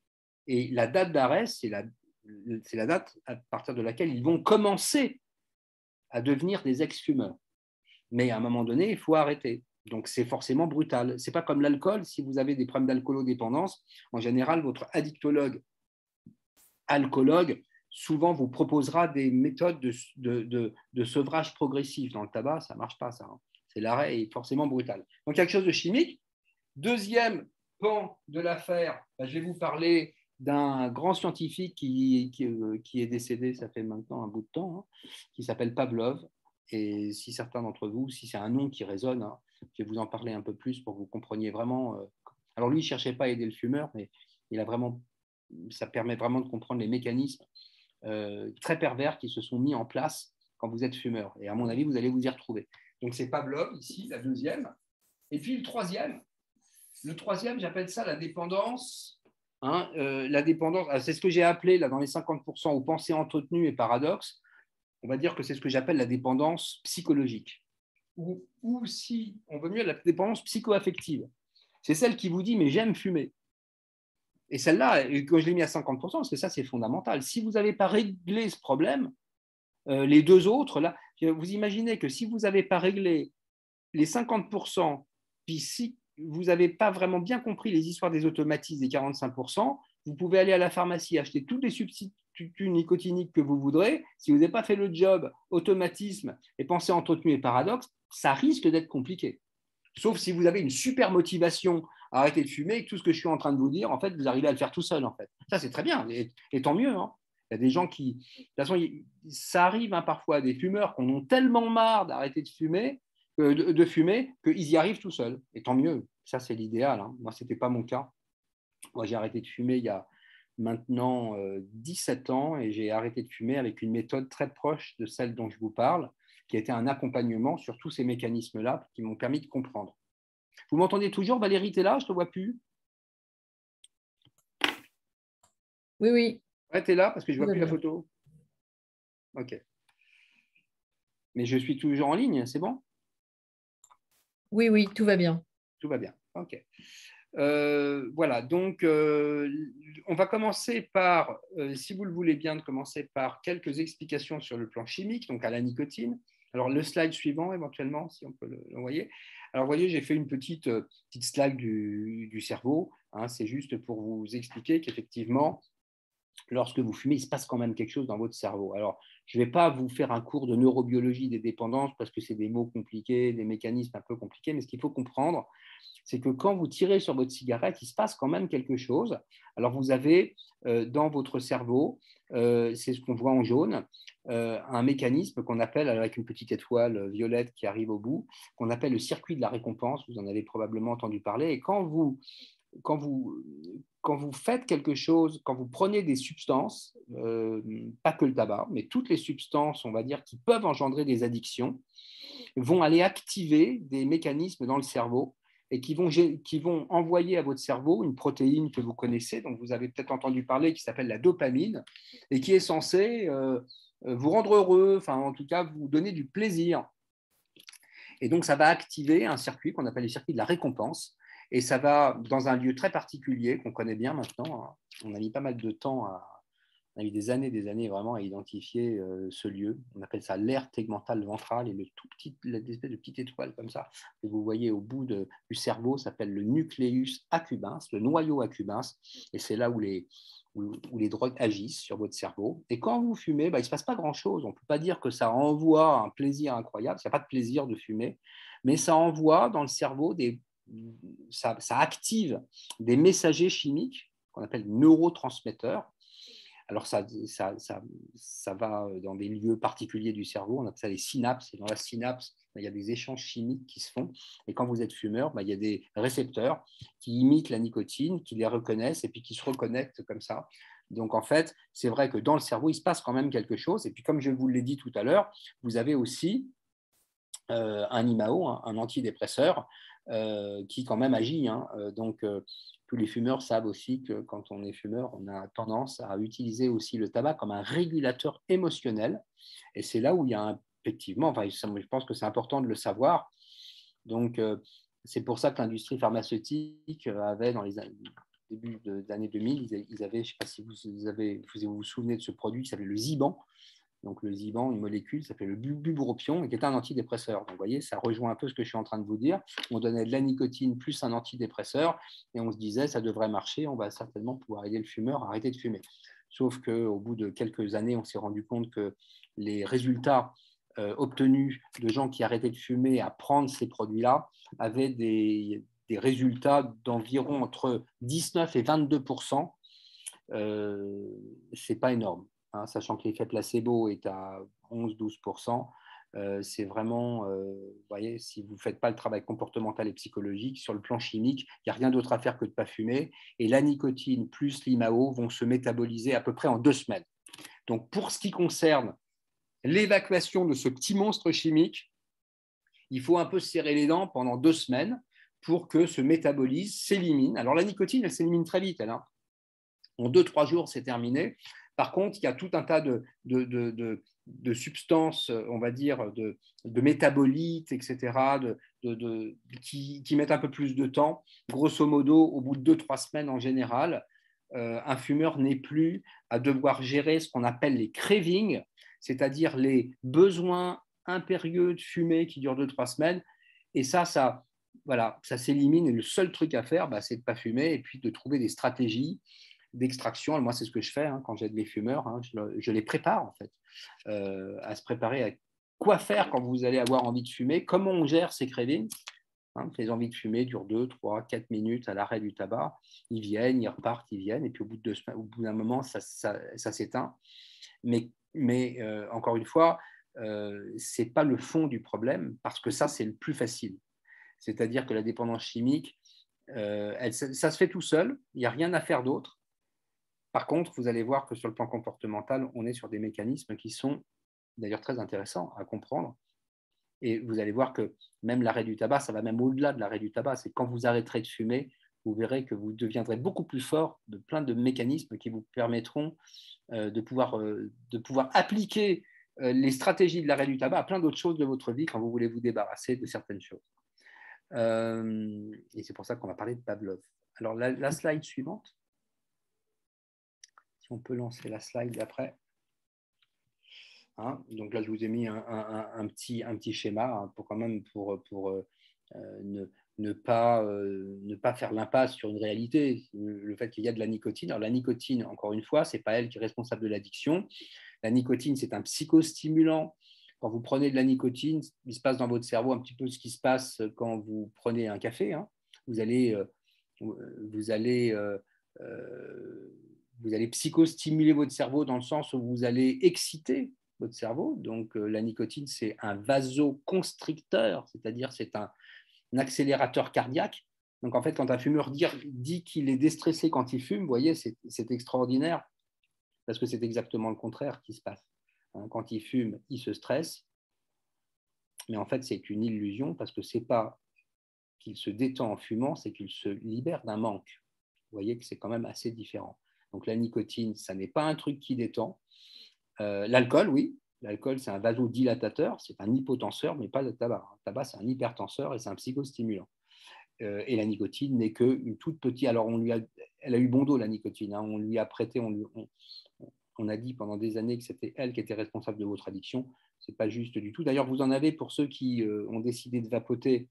Et la date d'arrêt, c'est la, c'est la date à partir de laquelle ils vont commencer à devenir des ex-fumeurs. Mais à un moment donné, il faut arrêter. Donc, c'est forcément brutal. Ce n'est pas comme l'alcool. Si vous avez des problèmes d'alcoolodépendance, en général, votre addictologue, alcoologue, souvent vous proposera des méthodes de, de, de, de sevrage progressif. Dans le tabac, ça ne marche pas, ça. Hein. C'est l'arrêt est forcément brutal. Donc, quelque chose de chimique. Deuxième pan de l'affaire, ben, je vais vous parler d'un grand scientifique qui, qui, qui est décédé, ça fait maintenant un bout de temps, hein, qui s'appelle Pavlov. Et si certains d'entre vous, si c'est un nom qui résonne, hein, je vais vous en parler un peu plus pour que vous compreniez vraiment. Euh, alors lui, il ne cherchait pas à aider le fumeur, mais il a vraiment, ça permet vraiment de comprendre les mécanismes euh, très pervers qui se sont mis en place quand vous êtes fumeur. Et à mon avis, vous allez vous y retrouver. Donc c'est Pavlov, ici, la deuxième. Et puis le troisième, le troisième, j'appelle ça la dépendance... Hein, euh, la dépendance, c'est ce que j'ai appelé là, dans les cinquante pour cent aux pensées entretenues et paradoxes, on va dire que c'est ce que j'appelle la dépendance psychologique ou, ou si on veut mieux la dépendance psycho-affective, c'est celle qui vous dit mais j'aime fumer Et celle-là, quand je l'ai mis à cinquante pour cent, parce que ça, c'est fondamental. Si vous n'avez pas réglé ce problème, euh, les deux autres, là, vous imaginez que si vous n'avez pas réglé les cinquante pour cent, puis si vous n'avez pas vraiment bien compris les histoires des automatismes des quarante-cinq pour cent, vous pouvez aller à la pharmacie, acheter tous les substituts nicotiniques que vous voudrez. Si vous n'avez pas fait le job automatisme et pensée entretenue et paradoxe, ça risque d'être compliqué. Sauf si vous avez une super motivation à arrêter de fumer et que tout ce que je suis en train de vous dire, en fait, vous arrivez à le faire tout seul. En fait. Ça, c'est très bien et, et tant mieux. Hein. Il y a des gens qui… De toute façon, ça arrive hein, parfois à des fumeurs qu'on a tellement marre d'arrêter de fumer euh, de, de fumer qu'ils y arrivent tout seuls. Et tant mieux. Ça, c'est l'idéal. Hein. Moi, ce n'était pas mon cas. Moi, j'ai arrêté de fumer il y a maintenant euh, dix-sept ans et j'ai arrêté de fumer avec une méthode très proche de celle dont je vous parle, qui a été un accompagnement sur tous ces mécanismes-là qui m'ont permis de comprendre. Vous m'entendez toujours, Valérie, t'es là, je te vois plus. Oui, oui. Ouais, t'es là parce que je ne vois oui, plus bien. La photo. OK. Mais je suis toujours en ligne, c'est bon? Oui, oui, tout va bien. Tout va bien, OK. Euh, voilà, donc euh, on va commencer par, euh, si vous le voulez bien, de commencer par quelques explications sur le plan chimique, donc à la nicotine. Alors le slide suivant éventuellement, si on peut l'envoyer. Alors vous voyez, j'ai fait une petite, euh, petite slide du, du cerveau, hein, c'est juste pour vous expliquer qu'effectivement, lorsque vous fumez, il se passe quand même quelque chose dans votre cerveau. Alors je ne vais pas vous faire un cours de neurobiologie des dépendances parce que c'est des mots compliqués, des mécanismes un peu compliqués, mais ce qu'il faut comprendre, c'est que quand vous tirez sur votre cigarette, il se passe quand même quelque chose. Alors, vous avez euh, dans votre cerveau, euh, c'est ce qu'on voit en jaune, euh, un mécanisme qu'on appelle, avec une petite étoile violette qui arrive au bout, qu'on appelle le circuit de la récompense. Vous en avez probablement entendu parler. Et quand vous, quand vous, quand vous faites quelque chose, quand vous prenez des substances, euh, pas que le tabac, mais toutes les substances, on va dire, qui peuvent engendrer des addictions, vont aller activer des mécanismes dans le cerveau et qui vont, qui vont envoyer à votre cerveau une protéine que vous connaissez, dont vous avez peut-être entendu parler, qui s'appelle la dopamine, et qui est censée euh, vous rendre heureux, enfin en tout cas vous donner du plaisir. Et donc ça va activer un circuit qu'on appelle le circuit de la récompense, et ça va dans un lieu très particulier qu'on connaît bien maintenant, hein. On a mis pas mal de temps, à, on a mis des années des années vraiment à identifier euh, ce lieu, on appelle ça l'aire tegmentale ventrale, et le tout petit, l'espèce de petite étoile comme ça, que vous voyez au bout de, du cerveau, s'appelle le nucleus accumbens, le noyau accumbens, et c'est là où les, où, où les drogues agissent sur votre cerveau, et quand vous fumez, bah, il ne se passe pas grand-chose, on ne peut pas dire que ça envoie un plaisir incroyable, il n'y a pas de plaisir de fumer, mais ça envoie dans le cerveau, des, ça, ça active des messagers chimiques, qu'on appelle neurotransmetteurs. Alors, ça, ça, ça, ça va dans des lieux particuliers du cerveau, on appelle ça les synapses, et dans la synapse, il y a des échanges chimiques qui se font, et quand vous êtes fumeur, il y a des récepteurs qui imitent la nicotine, qui les reconnaissent, et puis qui se reconnectent comme ça. Donc, en fait, c'est vrai que dans le cerveau, il se passe quand même quelque chose, et puis comme je vous l'ai dit tout à l'heure, vous avez aussi euh, un I M A O, hein, un antidépresseur, euh, qui quand même agit, hein, euh, donc… Euh, Tous les fumeurs savent aussi que quand on est fumeur, on a tendance à utiliser aussi le tabac comme un régulateur émotionnel. Et c'est là où il y a un, effectivement, enfin, je pense que c'est important de le savoir. Donc, euh, c'est pour ça que l'industrie pharmaceutique avait, dans les années, début des années deux mille, ils, ils avaient, je ne sais pas si vous, avez, vous vous souvenez de ce produit qui s'appelait le Ziban. Donc, le Ziban, une molécule, ça s'appelait le bupropion, et qui est un antidépresseur. Donc, vous voyez, ça rejoint un peu ce que je suis en train de vous dire. On donnait de la nicotine plus un antidépresseur, et on se disait, ça devrait marcher, on va certainement pouvoir aider le fumeur à arrêter de fumer. Sauf qu'au bout de quelques années, on s'est rendu compte que les résultats euh, obtenus de gens qui arrêtaient de fumer à prendre ces produits-là avaient des, des résultats d'environ entre dix-neuf et vingt-deux pour cent. Euh, ce n'est pas énorme. Hein, sachant que l'effet placebo est à onze à douze pour cent, euh, c'est vraiment, euh, vous voyez, si vous ne faites pas le travail comportemental et psychologique, sur le plan chimique, il n'y a rien d'autre à faire que de ne pas fumer, et la nicotine plus l'I M A O vont se métaboliser à peu près en deux semaines. Donc, pour ce qui concerne l'évacuation de ce petit monstre chimique, il faut un peu serrer les dents pendant deux semaines pour que ce métabolisme s'élimine. Alors, la nicotine, elle s'élimine très vite, elle, hein. En deux, trois jours, c'est terminé. Par contre, il y a tout un tas de, de, de, de, de substances, on va dire, de, de métabolites, et cetera, de, de, de, qui, qui mettent un peu plus de temps. Grosso modo, au bout de deux trois semaines en général, euh, un fumeur n'est plus à devoir gérer ce qu'on appelle les cravings, c'est-à-dire les besoins impérieux de fumer qui durent deux trois semaines. Et ça, ça, voilà, ça s'élimine. Et le seul truc à faire, bah, c'est de ne pas fumer et puis de trouver des stratégies d'extraction. Moi, c'est ce que je fais hein, quand j'aide les fumeurs. Hein, je, je les prépare, en fait, euh, à se préparer à quoi faire quand vous allez avoir envie de fumer, comment on gère ces cravings. Hein, les envies de fumer durent deux, trois, quatre minutes à l'arrêt du tabac. Ils viennent, ils repartent, ils viennent. Et puis, au bout de deux semaines, au bout d'un moment, ça, ça, ça s'éteint. Mais, mais euh, encore une fois, euh, ce n'est pas le fond du problème, parce que ça, c'est le plus facile. C'est-à-dire que la dépendance chimique, euh, elle, ça, ça se fait tout seul. Il n'y a rien à faire d'autre. Par contre, vous allez voir que sur le plan comportemental, on est sur des mécanismes qui sont d'ailleurs très intéressants à comprendre. Et vous allez voir que même l'arrêt du tabac, ça va même au-delà de l'arrêt du tabac. C'est quand vous arrêterez de fumer, vous verrez que vous deviendrez beaucoup plus fort de plein de mécanismes qui vous permettront euh, de, pouvoir, euh, de pouvoir appliquer euh, les stratégies de l'arrêt du tabac à plein d'autres choses de votre vie quand vous voulez vous débarrasser de certaines choses. Euh, et c'est pour ça qu'on va parler de Pavlov. Alors, la, la slide suivante. Si on peut lancer la slide d'après. Hein, donc là, je vous ai mis un, un, un, petit, un petit schéma hein, pour quand même pour, pour euh, ne, ne, pas, euh, ne pas faire l'impasse sur une réalité, le fait qu'il y a de la nicotine. Alors la nicotine, encore une fois, ce n'est pas elle qui est responsable de l'addiction. La nicotine, c'est un psychostimulant. Quand vous prenez de la nicotine, il se passe dans votre cerveau un petit peu ce qui se passe quand vous prenez un café. Hein. Vous allez, euh, vous allez euh, euh, vous allez psychostimuler votre cerveau dans le sens où vous allez exciter votre cerveau. Donc, euh, la nicotine, c'est un vasoconstricteur, c'est-à-dire c'est un, un accélérateur cardiaque. Donc, en fait, quand un fumeur dit, dit qu'il est déstressé quand il fume, vous voyez, c'est, c'est extraordinaire parce que c'est exactement le contraire qui se passe. Hein, quand il fume, il se stresse. Mais en fait, c'est une illusion parce que ce n'est pas qu'il se détend en fumant, c'est qu'il se libère d'un manque. Vous voyez que c'est quand même assez différent. Donc, la nicotine, ça n'est pas un truc qui détend. Euh, l'alcool, oui. L'alcool, c'est un vasodilatateur, c'est un hypotenseur, mais pas le tabac. Le tabac, c'est un hypertenseur et c'est un psychostimulant. Euh, et la nicotine n'est qu'une toute petite... Alors, on lui a... elle a eu bon dos, la nicotine. Hein. On lui a prêté, on, lui... on... on a dit pendant des années que c'était elle qui était responsable de votre addiction. Ce n'est pas juste du tout. D'ailleurs, vous en avez pour ceux qui euh, ont décidé de vapoter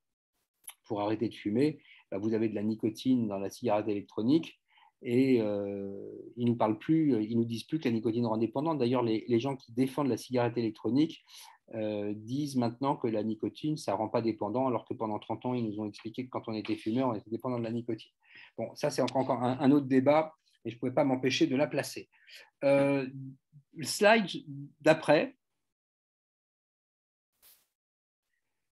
pour arrêter de fumer. Bah, vous avez de la nicotine dans la cigarette électronique. Et euh, ils ne nous parlent plus, ils nous disent plus que la nicotine rend dépendante. D'ailleurs, les, les gens qui défendent la cigarette électronique euh, disent maintenant que la nicotine, ça ne rend pas dépendant, alors que pendant trente ans, ils nous ont expliqué que quand on était fumeur, on était dépendant de la nicotine. Bon, ça, c'est encore, encore un, un autre débat, et je ne pouvais pas m'empêcher de la placer. Euh, slide d'après.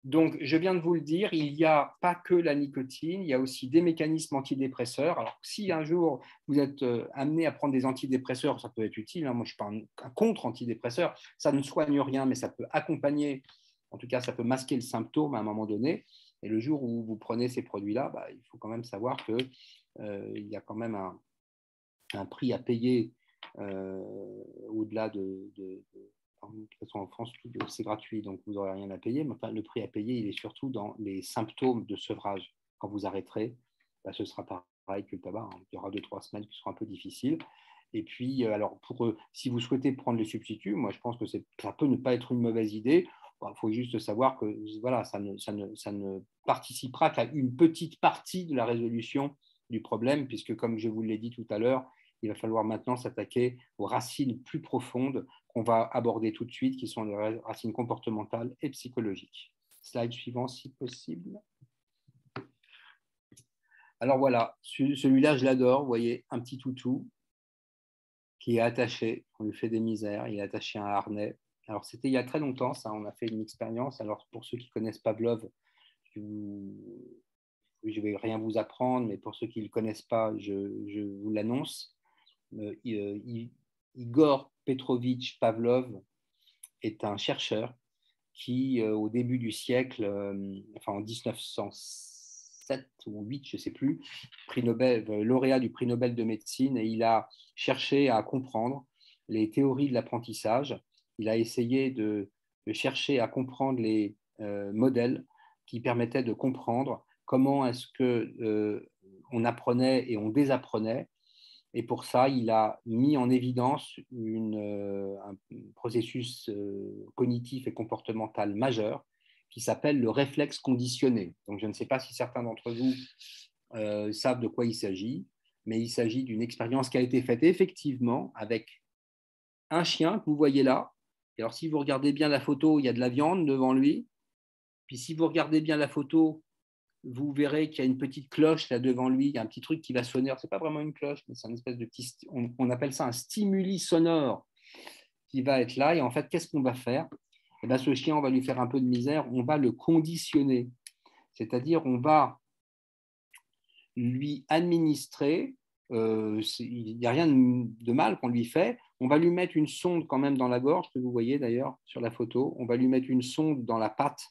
Donc, je viens de vous le dire, il n'y a pas que la nicotine, il y a aussi des mécanismes antidépresseurs. Alors, si un jour, vous êtes amené à prendre des antidépresseurs, ça peut être utile. Hein. Moi, je ne suis pas un contre-antidépresseur. Ça ne soigne rien, mais ça peut accompagner. En tout cas, ça peut masquer le symptôme à un moment donné. Et le jour où vous prenez ces produits-là, bah, il faut quand même savoir qu'il euh, y a quand même un, un prix à payer euh, au-delà de... de, de de toute façon, en France, c'est gratuit, donc vous n'aurez rien à payer. Mais enfin, le prix à payer, il est surtout dans les symptômes de sevrage. Quand vous arrêterez, bah, ce sera pareil que le tabac. Hein. Il y aura deux, trois semaines qui seront un peu difficiles. Et puis, alors, pour, si vous souhaitez prendre les substituts, moi, je pense que ça peut ne pas être une mauvaise idée. Il faut juste savoir que voilà, ça ne, ça ne, ça ne participera qu'à une petite partie de la résolution du problème, puisque, comme je vous l'ai dit tout à l'heure, il va falloir maintenant s'attaquer aux racines plus profondes qu'on va aborder tout de suite, qui sont les racines comportementales et psychologiques. Slide suivant, si possible. Alors voilà, celui-là, je l'adore. Vous voyez, un petit toutou qui est attaché. On lui fait des misères. Il est attaché à un harnais. Alors, c'était il y a très longtemps, ça. On a fait une expérience. Alors, pour ceux qui connaissent Pavlov, je ne vais rien vous apprendre, mais pour ceux qui ne le connaissent pas, je, je vous l'annonce. Igor Petrovitch Pavlov est un chercheur qui, au début du siècle, enfin en mille neuf cent sept ou huit, je ne sais plus, prix Nobel, lauréat du prix Nobel de médecine, et il a cherché à comprendre les théories de l'apprentissage. Il a essayé de, de chercher à comprendre les euh, modèles qui permettaient de comprendre comment est-ce que euh, on apprenait et on désapprenait. Et pour ça, il a mis en évidence une, un processus cognitif et comportemental majeur qui s'appelle le réflexe conditionné. Donc, je ne sais pas si certains d'entre vous euh, savent de quoi il s'agit, mais il s'agit d'une expérience qui a été faite effectivement avec un chien que vous voyez là. Et alors, si vous regardez bien la photo, il y a de la viande devant lui. Puis, si vous regardez bien la photo, vous verrez qu'il y a une petite cloche là devant lui, il y a un petit truc qui va sonner. Ce n'est pas vraiment une cloche, mais c'est une espèce de petit... On, on appelle ça un stimuli sonore qui va être là. Et en fait, qu'est-ce qu'on va faire? Eh bien, ce chien, on va lui faire un peu de misère. On va le conditionner. C'est-à-dire, on va lui administrer... Euh, il n'y a rien de, de mal qu'on lui fait. On va lui mettre une sonde quand même dans la gorge, que vous voyez d'ailleurs sur la photo. On va lui mettre une sonde dans la patte.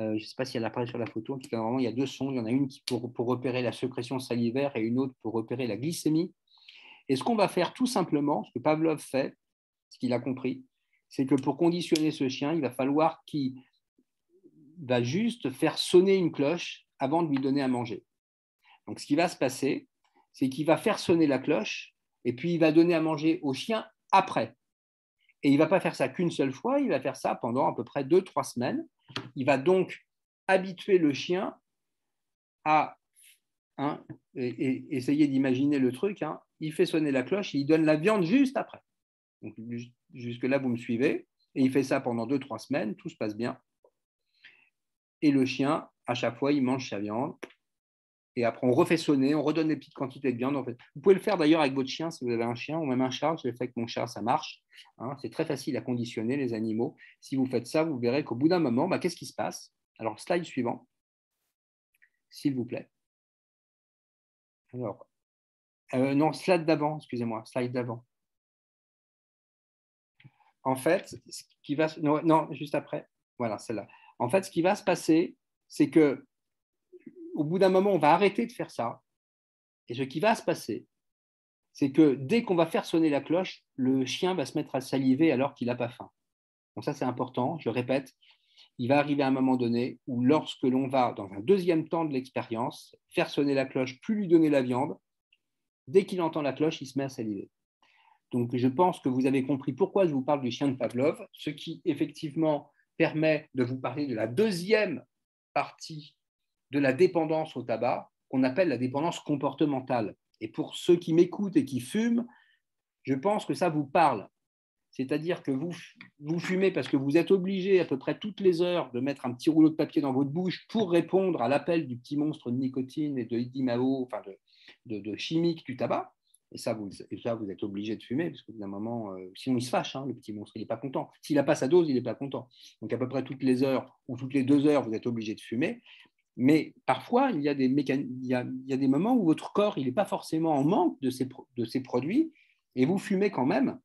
Euh, je ne sais pas si elle apparaît sur la photo. En tout cas, normalement, il y a deux sondes. Il y en a une pour, pour repérer la sécrétion salivaire et une autre pour repérer la glycémie. Et ce qu'on va faire tout simplement, ce que Pavlov fait, ce qu'il a compris, c'est que pour conditionner ce chien, il va falloir qu'il va juste faire sonner une cloche avant de lui donner à manger. Donc, ce qui va se passer, c'est qu'il va faire sonner la cloche et puis il va donner à manger au chien après. Et il ne va pas faire ça qu'une seule fois, il va faire ça pendant à peu près deux, trois semaines. Il va donc habituer le chien à hein, et, et essayer d'imaginer le truc. Hein. Il fait sonner la cloche et il donne la viande juste après. Donc, jus- jusque-là, vous me suivez. Et il fait ça pendant deux, trois semaines, tout se passe bien. Et le chien, à chaque fois, il mange sa viande. Et après, on refait sonner, on redonne des petites quantités de viande. En fait. Vous pouvez le faire d'ailleurs avec votre chien, si vous avez un chien ou même un chat. Je l'ai fait avec mon chat, ça marche. Hein, c'est très facile à conditionner les animaux. Si vous faites ça, vous verrez qu'au bout d'un moment, bah, qu'est-ce qui se passe? Alors, slide suivant, s'il vous plaît. Alors, euh, non, slide d'avant, excusez-moi, slide d'avant. En fait, ce qui va... Non, non, juste après. Voilà, celle-là. En fait, ce qui va se passer, c'est que au bout d'un moment, on va arrêter de faire ça. Et ce qui va se passer, c'est que dès qu'on va faire sonner la cloche, le chien va se mettre à saliver alors qu'il n'a pas faim. Donc ça, c'est important. Je répète, il va arriver à un moment donné où lorsque l'on va, dans un deuxième temps de l'expérience, faire sonner la cloche, plus lui donner la viande, dès qu'il entend la cloche, il se met à saliver. Donc, je pense que vous avez compris pourquoi je vous parle du chien de Pavlov, ce qui, effectivement, permet de vous parler de la deuxième partie de la dépendance au tabac, qu'on appelle la dépendance comportementale. Et pour ceux qui m'écoutent et qui fument, je pense que ça vous parle. C'est-à-dire que vous, vous fumez parce que vous êtes obligé à peu près toutes les heures de mettre un petit rouleau de papier dans votre bouche pour répondre à l'appel du petit monstre de nicotine et de I D M A O, enfin de, de, de chimique du tabac. Et ça, vous, et ça, vous êtes obligé de fumer, parce qu'au bout d'un moment, euh, sinon il se fâche, hein, le petit monstre, il n'est pas content. S'il n'a pas sa dose, il n'est pas content. Donc à peu près toutes les heures ou toutes les deux heures, vous êtes obligé de fumer. Mais parfois, il y a des, mécan... il y a, il y a des moments où votre corps n'est pas forcément en manque de ces, pro... de ces produits et vous fumez quand même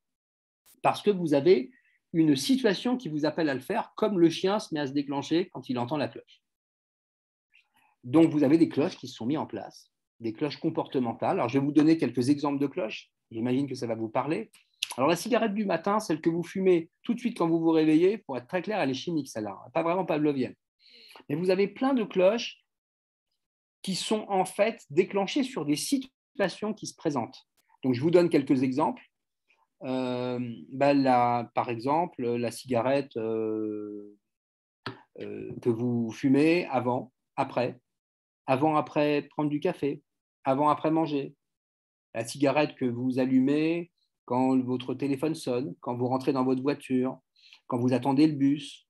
parce que vous avez une situation qui vous appelle à le faire, comme le chien se met à se déclencher quand il entend la cloche. Donc, vous avez des cloches qui se sont mises en place, des cloches comportementales. Alors, je vais vous donner quelques exemples de cloches. J'imagine que ça va vous parler. Alors, la cigarette du matin, celle que vous fumez tout de suite quand vous vous réveillez, pour être très clair, elle est chimique, celle-là, pas vraiment pavlovienne. Mais vous avez plein de cloches qui sont en fait déclenchées sur des situations qui se présentent. Donc, je vous donne quelques exemples. Euh, ben la, par exemple, la cigarette euh, euh, que vous fumez avant, après, avant, après prendre du café, avant, après manger. La cigarette que vous allumez quand votre téléphone sonne, quand vous rentrez dans votre voiture, quand vous attendez le bus.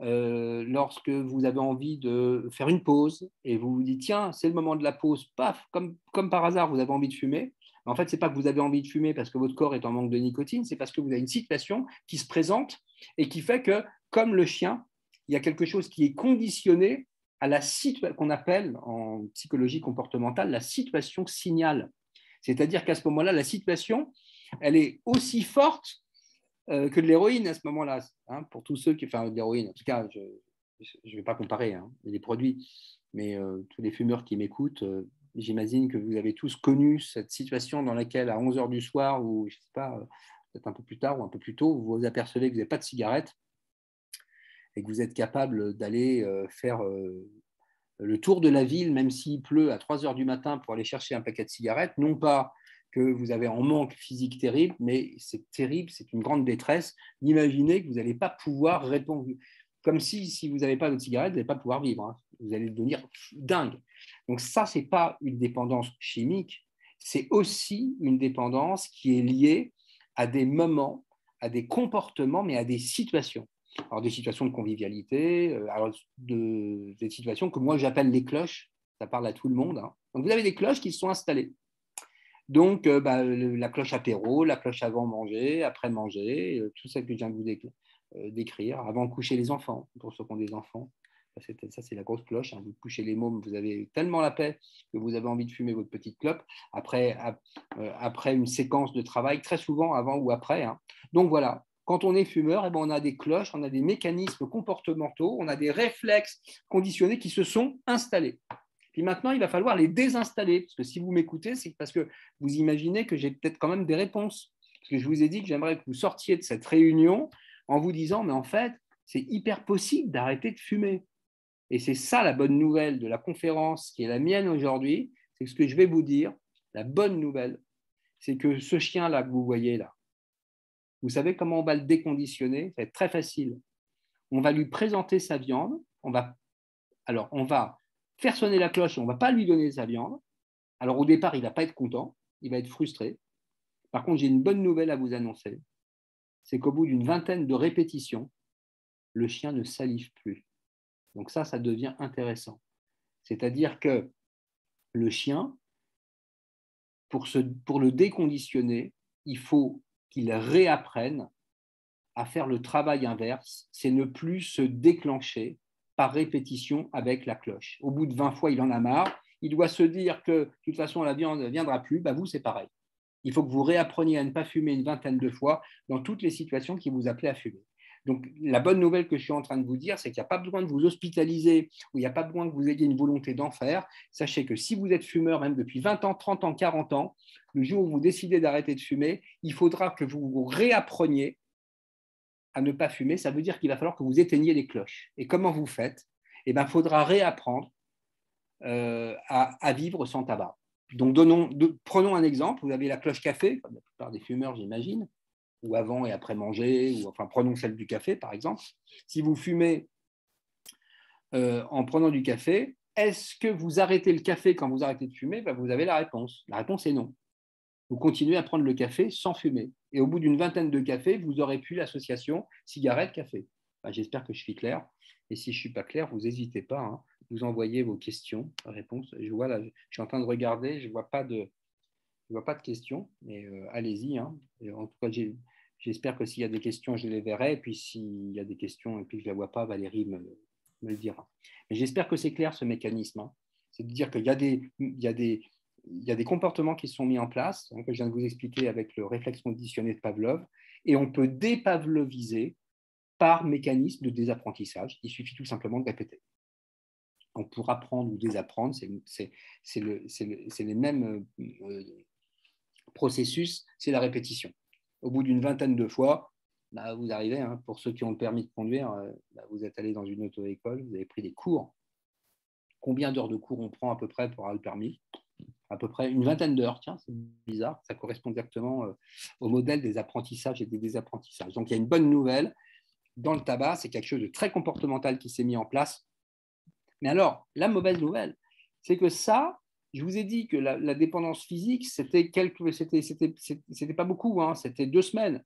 Euh, lorsque vous avez envie de faire une pause et vous vous dites tiens, c'est le moment de la pause, paf, comme, comme par hasard vous avez envie de fumer. En fait, c'est pas que vous avez envie de fumer parce que votre corps est en manque de nicotine, c'est parce que vous avez une situation qui se présente et qui fait que, comme le chien, il y a quelque chose qui est conditionné à la situation qu'on appelle en psychologie comportementale la situation signal. C'est-à-dire qu'à ce moment-là, la situation, elle est aussi forte Euh, que de l'héroïne à ce moment-là, hein, pour tous ceux qui, enfin de l'héroïne, en tout cas, je ne vais pas comparer hein, les produits, mais euh, tous les fumeurs qui m'écoutent, euh, j'imagine que vous avez tous connu cette situation dans laquelle à onze heures du soir ou je ne sais pas, euh, peut-être un peu plus tard ou un peu plus tôt, vous vous apercevez que vous n'avez pas de cigarette et que vous êtes capable d'aller euh, faire euh, le tour de la ville, même s'il pleut à trois heures du matin pour aller chercher un paquet de cigarettes, non pas que vous avez en manque physique terrible, mais c'est terrible, c'est une grande détresse. Imaginez que vous n'allez pas pouvoir répondre. Comme si, si vous n'avez pas votre cigarette, vous n'allez pas pouvoir vivre. Hein. Vous allez devenir dingue. Donc ça, ce n'est pas une dépendance chimique, c'est aussi une dépendance qui est liée à des moments, à des comportements, mais à des situations. Alors des situations de convivialité, alors de, des situations que moi j'appelle les cloches, ça parle à tout le monde. Hein. Donc vous avez des cloches qui se sont installées. Donc euh, bah, le, la cloche apéro, la cloche avant manger, après manger, euh, tout ça que je viens de vous décrire. d'écrire, avant de coucher les enfants, pour ceux qui ont des enfants. Ça, c'est la grosse cloche. Hein. Vous couchez les mômes, vous avez tellement la paix que vous avez envie de fumer votre petite clope après, ap, euh, après une séquence de travail, très souvent avant ou après. Hein. Donc voilà, quand on est fumeur, eh ben, on a des cloches, on a des mécanismes comportementaux, on a des réflexes conditionnés qui se sont installés. Puis maintenant, il va falloir les désinstaller, parce que si vous m'écoutez, c'est parce que vous imaginez que j'ai peut-être quand même des réponses. Parce que je vous ai dit que j'aimerais que vous sortiez de cette réunion en vous disant, mais en fait, c'est hyper possible d'arrêter de fumer. Et c'est ça la bonne nouvelle de la conférence qui est la mienne aujourd'hui, c'est que ce que je vais vous dire, la bonne nouvelle, c'est que ce chien-là que vous voyez là, vous savez comment on va le déconditionner? Ça va être très facile. On va lui présenter sa viande, on va, alors on va faire sonner la cloche, on ne va pas lui donner sa viande. Alors au départ, il ne va pas être content, il va être frustré. Par contre, j'ai une bonne nouvelle à vous annoncer. C'est qu'au bout d'une vingtaine de répétitions, le chien ne salive plus. Donc ça, ça devient intéressant. C'est-à-dire que le chien, pour, se, pour le déconditionner, il faut qu'il réapprenne à faire le travail inverse, c'est ne plus se déclencher par répétition avec la cloche. Au bout de vingt fois, il en a marre, il doit se dire que de toute façon, la viande ne viendra plus, bah, vous, c'est pareil. Il faut que vous réappreniez à ne pas fumer une vingtaine de fois dans toutes les situations qui vous appelaient à fumer. Donc, la bonne nouvelle que je suis en train de vous dire, c'est qu'il n'y a pas besoin de vous hospitaliser ou il n'y a pas besoin que vous ayez une volonté d'en faire. Sachez que si vous êtes fumeur, même depuis vingt ans, trente ans, quarante ans, le jour où vous décidez d'arrêter de fumer, il faudra que vous vous réappreniez à ne pas fumer. Ça veut dire qu'il va falloir que vous éteigniez les cloches. Et comment vous faites? Eh bien, il faudra réapprendre euh, à, à vivre sans tabac. Donc, donnons, de, prenons un exemple. Vous avez la cloche café, comme la plupart des fumeurs, j'imagine, ou avant et après manger, ou enfin, prenons celle du café, par exemple. Si vous fumez euh, en prenant du café, est-ce que vous arrêtez le café quand vous arrêtez de fumer? Ben, vous avez la réponse. La réponse est non. Vous continuez à prendre le café sans fumer. Et au bout d'une vingtaine de cafés, vous aurez pu l'association cigarette-café. Ben, j'espère que je suis clair. Et si je ne suis pas clair, vous n'hésitez pas, hein. Vous envoyez vos questions, réponses. Je vois là, je suis en train de regarder, je ne vois pas de, je vois pas de questions, mais euh, allez-y. Hein. En tout cas, j'espère que s'il y a des questions, je les verrai. Et puis s'il y a des questions et puis que je ne la vois pas, Valérie me, me le dira. Mais j'espère que c'est clair ce mécanisme. Hein. C'est de dire qu'il y a des, il y a des, il y a des comportements qui sont mis en place, hein, que je viens de vous expliquer avec le réflexe conditionné de Pavlov, et on peut dépavloviser par mécanisme de désapprentissage. Il suffit tout simplement de répéter. On peut apprendre ou désapprendre, c'est, c'est, c'est le, c'est le, c'est les mêmes euh, processus, c'est la répétition. Au bout d'une vingtaine de fois, bah, vous arrivez, hein, pour ceux qui ont le permis de conduire, euh, bah, vous êtes allé dans une auto-école, vous avez pris des cours. Combien d'heures de cours on prend à peu près pour avoir le permis? À peu près une vingtaine d'heures, tiens, c'est bizarre, ça correspond exactement euh, au modèle des apprentissages et des désapprentissages. Donc il y a une bonne nouvelle dans le tabac, c'est quelque chose de très comportemental qui s'est mis en place. Mais alors, la mauvaise nouvelle, c'est que ça, je vous ai dit que la, la dépendance physique, c'était quelques, c'était, c'était, c'était pas beaucoup, hein, c'était deux semaines.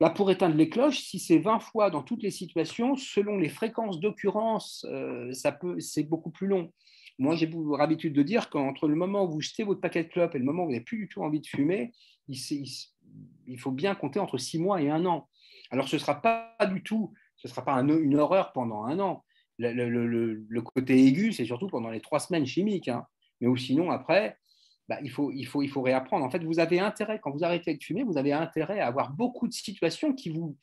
Là, pour éteindre les cloches, si c'est vingt fois dans toutes les situations, selon les fréquences d'occurrence, euh, ça peut, c'est beaucoup plus long. Moi, j'ai pour habitude de dire qu'entre le moment où vous jetez votre paquet de clopes et le moment où vous n'avez plus du tout envie de fumer, il, il, il faut bien compter entre six mois et un an. Alors, ce ne sera pas du tout, ce ne sera pas un, une horreur pendant un an. Le, le, le, le côté aigu, c'est surtout pendant les trois semaines chimiques. Hein. Mais ou sinon, après, bah, il faut, il faut, il faut réapprendre. En fait, vous avez intérêt, quand vous arrêtez de fumer, vous avez intérêt à avoir beaucoup de situations qui vous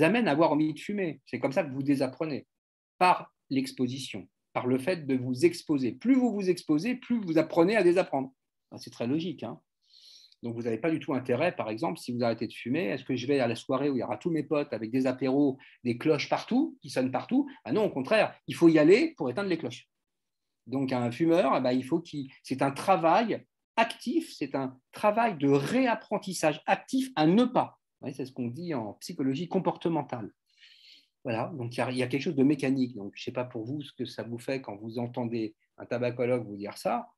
amènent à avoir envie de fumer. C'est comme ça que vous désapprenez, par l'exposition, par le fait de vous exposer. Plus vous vous exposez, plus vous apprenez à désapprendre. Enfin, c'est très logique. Hein. Donc, vous n'avez pas du tout intérêt, par exemple, si vous arrêtez de fumer, est-ce que je vais à la soirée où il y aura tous mes potes avec des apéros, des cloches partout, qui sonnent partout? Ah non, au contraire, il faut y aller pour éteindre les cloches. Donc, un fumeur, eh bien, il faut qu'il... c'est un travail actif, c'est un travail de réapprentissage actif à ne pas. C'est ce qu'on dit en psychologie comportementale. Voilà, donc il y, y a quelque chose de mécanique. Donc, je ne sais pas pour vous ce que ça vous fait quand vous entendez un tabacologue vous dire ça.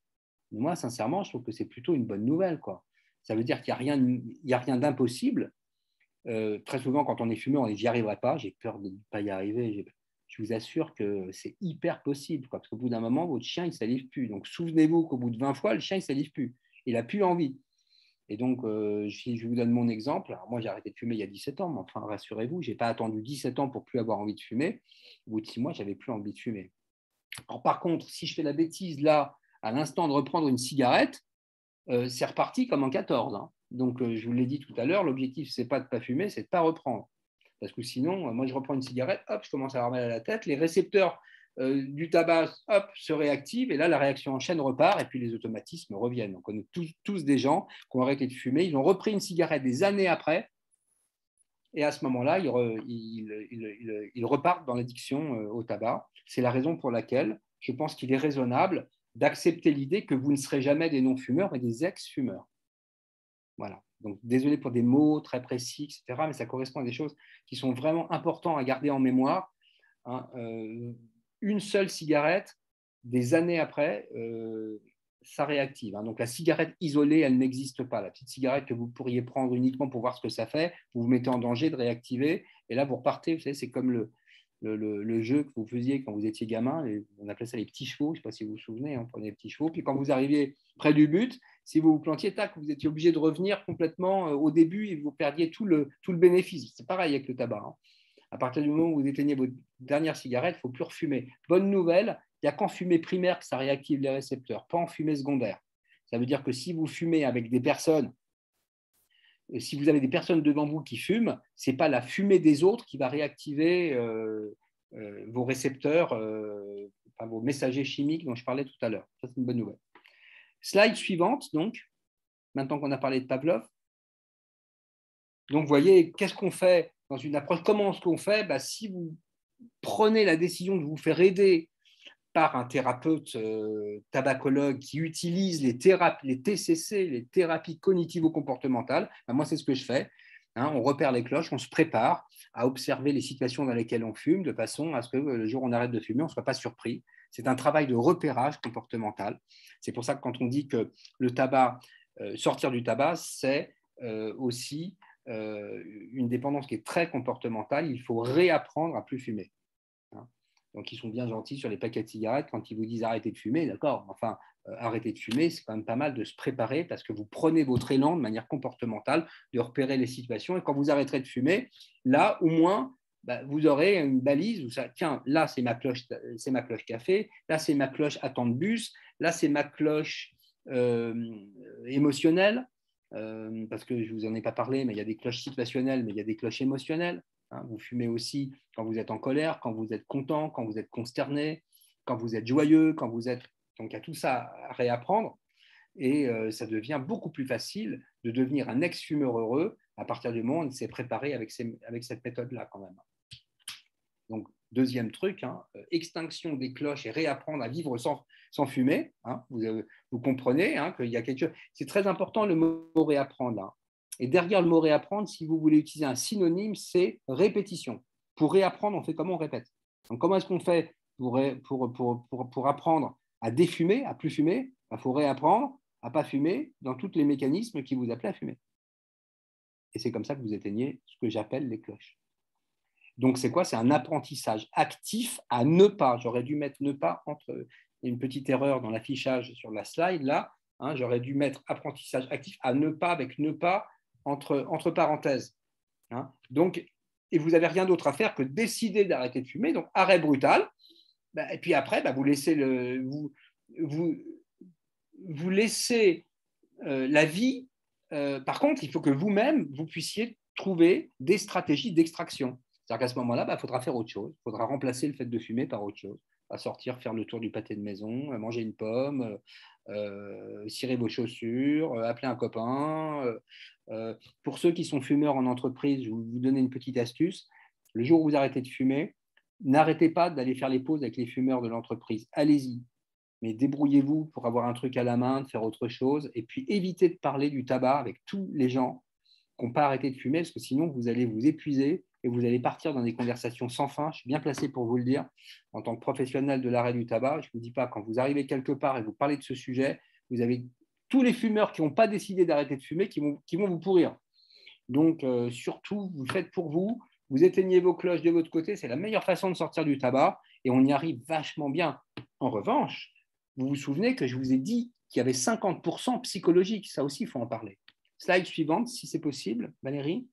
Moi, sincèrement, je trouve que c'est plutôt une bonne nouvelle, quoi. Ça veut dire qu'il n'y a rien d'impossible. Euh, très souvent, quand on est fumeur, on dit « j'y arriverai pas, j'ai peur de ne pas y arriver ». Je vous assure que c'est hyper possible, quoi, parce qu'au bout d'un moment, votre chien, il ne salive plus. Donc, souvenez-vous qu'au bout de vingt fois, le chien, il ne salive plus. Il n'a plus envie. Et donc, euh, si je vous donne mon exemple, alors moi, j'ai arrêté de fumer il y a dix-sept ans, mais enfin, rassurez-vous, je n'ai pas attendu dix-sept ans pour plus avoir envie de fumer. Au bout de six mois, je n'avais plus envie de fumer. Alors, par contre, si je fais la bêtise, là, à l'instant de reprendre une cigarette, euh, c'est reparti comme en quatorze. Hein. Donc, euh, je vous l'ai dit tout à l'heure, l'objectif, ce n'est pas de ne pas fumer, c'est de ne pas reprendre. Parce que sinon, euh, moi, je reprends une cigarette, hop, je commence à avoir mal à la tête, les récepteurs euh, du tabac, hop, se réactivent, et là, la réaction en chaîne repart, et puis les automatismes reviennent. On connaît tous, tous des gens qui ont arrêté de fumer, ils ont repris une cigarette des années après, et à ce moment-là, ils, re, ils, ils, ils, ils repartent dans l'addiction euh, au tabac. C'est la raison pour laquelle je pense qu'il est raisonnable d'accepter l'idée que vous ne serez jamais des non-fumeurs, mais des ex-fumeurs. Voilà. Donc, désolé pour des mots très précis, et cetera, mais ça correspond à des choses qui sont vraiment importantes à garder en mémoire. Hein, euh, une seule cigarette, des années après, euh, ça réactive. Hein. Donc, la cigarette isolée, elle n'existe pas. La petite cigarette que vous pourriez prendre uniquement pour voir ce que ça fait, vous vous mettez en danger de réactiver, et là, vous repartez. Vous savez, c'est comme le... Le, le, le jeu que vous faisiez quand vous étiez gamin, les, on appelait ça les petits chevaux, je ne sais pas si vous vous souvenez, on prenait les petits chevaux, puis quand vous arriviez près du but, si vous vous plantiez, tac, vous étiez obligé de revenir complètement au début et vous perdiez tout le, tout le bénéfice. C'est pareil avec le tabac. Hein. À partir du moment où vous éteignez votre dernière cigarette, il ne faut plus refumer. Bonne nouvelle, il n'y a qu'en fumée primaire que ça réactive les récepteurs, pas en fumée secondaire. Ça veut dire que si vous fumez avec des personnes, si vous avez des personnes devant vous qui fument, ce n'est pas la fumée des autres qui va réactiver euh, euh, vos récepteurs, euh, enfin, vos messagers chimiques dont je parlais tout à l'heure. Ça, c'est une bonne nouvelle. Slide suivante, donc, maintenant qu'on a parlé de Pavlov. Donc, vous voyez, qu'est-ce qu'on fait dans une approche? Comment est-ce qu'on fait? Bah, si vous prenez la décision de vous faire aider par un thérapeute euh, tabacologue qui utilise les, les T C C, les thérapies cognitivo-comportementales, ben moi, c'est ce que je fais. Hein, on repère les cloches, on se prépare à observer les situations dans lesquelles on fume de façon à ce que euh, le jour où on arrête de fumer, on ne soit pas surpris. C'est un travail de repérage comportemental. C'est pour ça que quand on dit que le tabac, euh, sortir du tabac, c'est euh, aussi euh, une dépendance qui est très comportementale. Il faut réapprendre à plus fumer. Donc, ils sont bien gentils sur les paquets de cigarettes quand ils vous disent arrêtez de fumer, d'accord. Enfin, euh, arrêtez de fumer, c'est quand même pas mal de se préparer parce que vous prenez votre élan de manière comportementale, de repérer les situations. Et quand vous arrêterez de fumer, là, au moins, bah, vous aurez une balise où ça, tiens, là, c'est ma cloche, c'est ma cloche café, là, c'est ma cloche attente de bus, là, c'est ma cloche euh, émotionnelle, euh, parce que je ne vous en ai pas parlé, mais il y a des cloches situationnelles, mais il y a des cloches émotionnelles. Vous fumez aussi quand vous êtes en colère, quand vous êtes content, quand vous êtes consterné, quand vous êtes joyeux, quand vous êtes... Donc, il y a tout ça à réapprendre. Et euh, ça devient beaucoup plus facile de devenir un ex-fumeur heureux à partir du moment où on s'est préparé avec, ces, avec cette méthode-là quand même. Donc, deuxième truc, hein, extinction des cloches et réapprendre à vivre sans, sans fumer. Hein. Vous, euh, vous comprenez hein, qu'il y a quelque chose... C'est très important le mot « réapprendre ». Hein. Et derrière le mot « réapprendre », si vous voulez utiliser un synonyme, c'est « répétition ». Pour réapprendre, on fait comment? On répète. Donc, comment est-ce qu'on fait pour, pour, pour, pour, pour apprendre à défumer, à plus fumer? Il faut réapprendre à ne pas fumer dans tous les mécanismes qui vous appellent à fumer. Et c'est comme ça que vous éteignez ce que j'appelle les cloches. Donc, c'est quoi? C'est un apprentissage actif à ne pas. J'aurais dû mettre « ne pas » entre une petite erreur dans l'affichage sur la slide, là. Hein, j'aurais dû mettre « apprentissage actif à ne pas » avec « ne pas » Entre, entre parenthèses. Hein. Donc, et vous n'avez rien d'autre à faire que décider d'arrêter de fumer, donc arrêt brutal, bah, et puis après, bah, vous laissez, le, vous, vous, vous laissez euh, la vie. Euh, par contre, il faut que vous-même, vous puissiez trouver des stratégies d'extraction. C'est-à-dire qu'à ce moment-là, bah, faudra faire autre chose, il faudra remplacer le fait de fumer par autre chose. À sortir, faire le tour du pâté de maison, manger une pomme, euh, cirer vos chaussures, euh, appeler un copain. Euh, euh, pour ceux qui sont fumeurs en entreprise, je vais vous donner une petite astuce. Le jour où vous arrêtez de fumer, n'arrêtez pas d'aller faire les pauses avec les fumeurs de l'entreprise. Allez-y. mais débrouillez-vous pour avoir un truc à la main, de faire autre chose, et puis évitez de parler du tabac avec tous les gens qui n'ont pas arrêté de fumer, parce que sinon vous allez vous épuiser et vous allez partir dans des conversations sans fin. Je suis bien placé pour vous le dire, en tant que professionnel de l'arrêt du tabac, je ne vous dis pas, quand vous arrivez quelque part et vous parlez de ce sujet, vous avez tous les fumeurs qui n'ont pas décidé d'arrêter de fumer qui vont, qui vont vous pourrir. Donc euh, surtout, vous faites pour vous, vous éteignez vos cloches de votre côté, c'est la meilleure façon de sortir du tabac, et on y arrive vachement bien. En revanche, vous vous souvenez que je vous ai dit qu'il y avait cinquante pour cent psychologique. Ça aussi, il faut en parler. Slide suivante, si c'est possible, Valérie.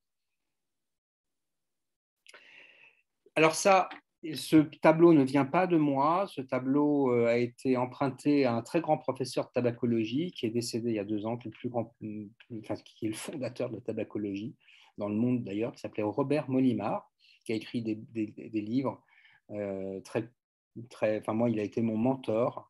Alors ça, ce tableau ne vient pas de moi. Ce tableau a été emprunté à un très grand professeur de tabacologie qui est décédé il y a deux ans, qui est le, plus grand, enfin, qui est le fondateur de la tabacologie, dans le monde d'ailleurs, qui s'appelait Robert Molimard, qui a écrit des, des, des livres. Euh, très, très, enfin, moi, il a été mon mentor.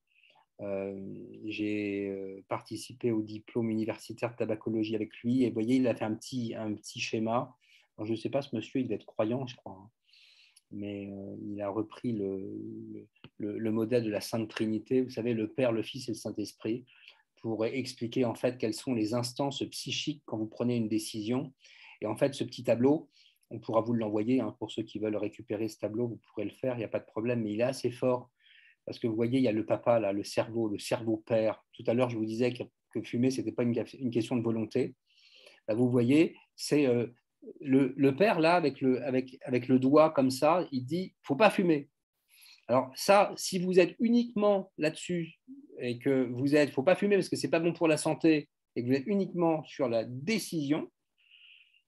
Euh, j'ai participé au diplôme universitaire de tabacologie avec lui, et vous voyez, il a fait un petit, un petit schéma. Alors, je ne sais pas, ce monsieur, il va être croyant, je crois, hein. Mais euh, il a repris le, le, le modèle de la Sainte Trinité, vous savez, le Père, le Fils et le Saint-Esprit, pour expliquer en fait quelles sont les instances psychiques quand vous prenez une décision. Et en fait, ce petit tableau, on pourra vous l'envoyer, hein, pour ceux qui veulent récupérer ce tableau, vous pourrez le faire, il n'y a pas de problème, mais il est assez fort. Parce que vous voyez, il y a le papa, là, le cerveau, le cerveau père. Tout à l'heure, je vous disais que, que fumer, ce n'était pas une, une question de volonté. Là, vous voyez, c'est euh, le, le père, là, avec le, avec, avec le doigt comme ça, il dit, il ne faut pas fumer. Alors ça, si vous êtes uniquement là-dessus et que vous êtes, il ne faut pas fumer parce que ce n'est pas bon pour la santé, et que vous êtes uniquement sur la décision,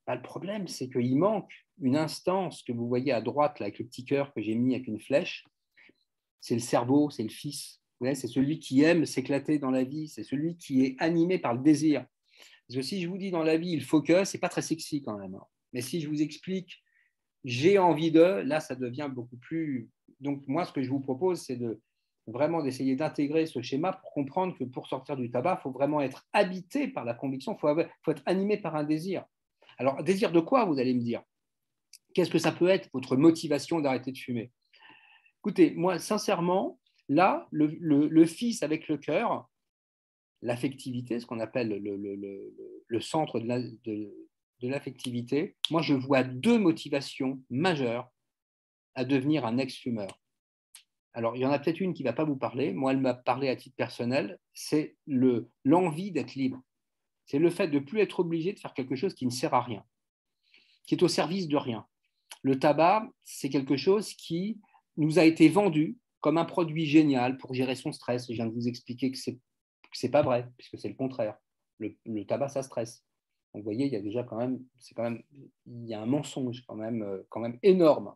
bah, le problème, c'est qu'il manque une instance que vous voyez à droite, là, avec le petit cœur que j'ai mis avec une flèche. C'est le cerveau, c'est le fils, ouais, c'est celui qui aime s'éclater dans la vie, c'est celui qui est animé par le désir. Parce que si je vous dis dans la vie, il faut que, ce n'est pas très sexy quand même. Mais si je vous explique, j'ai envie de, là, ça devient beaucoup plus… Donc, moi, ce que je vous propose, c'est de vraiment d'essayer d'intégrer ce schéma pour comprendre que pour sortir du tabac, il faut vraiment être habité par la conviction, il faut, faut être animé par un désir. Alors, désir de quoi, vous allez me dire? Qu'est-ce que ça peut être, votre motivation d'arrêter de fumer? Écoutez, moi, sincèrement, là, le, le, le fils avec le cœur, l'affectivité, ce qu'on appelle le, le, le, le centre de la, de, de l'affectivité, moi, je vois deux motivations majeures à devenir un ex-fumeur. Alors, il y en a peut-être une qui ne va pas vous parler. Moi, elle m'a parlé à titre personnel. C'est le, l'envie d'être libre. C'est le fait de ne plus être obligé de faire quelque chose qui ne sert à rien, qui est au service de rien. Le tabac, c'est quelque chose qui nous a été vendu comme un produit génial pour gérer son stress. Je viens de vous expliquer que ce n'est pas vrai, puisque c'est le contraire. Le, le tabac, ça stresse. Donc, vous voyez, il y a déjà quand même, c'est quand même, il y a un mensonge quand même, quand même énorme.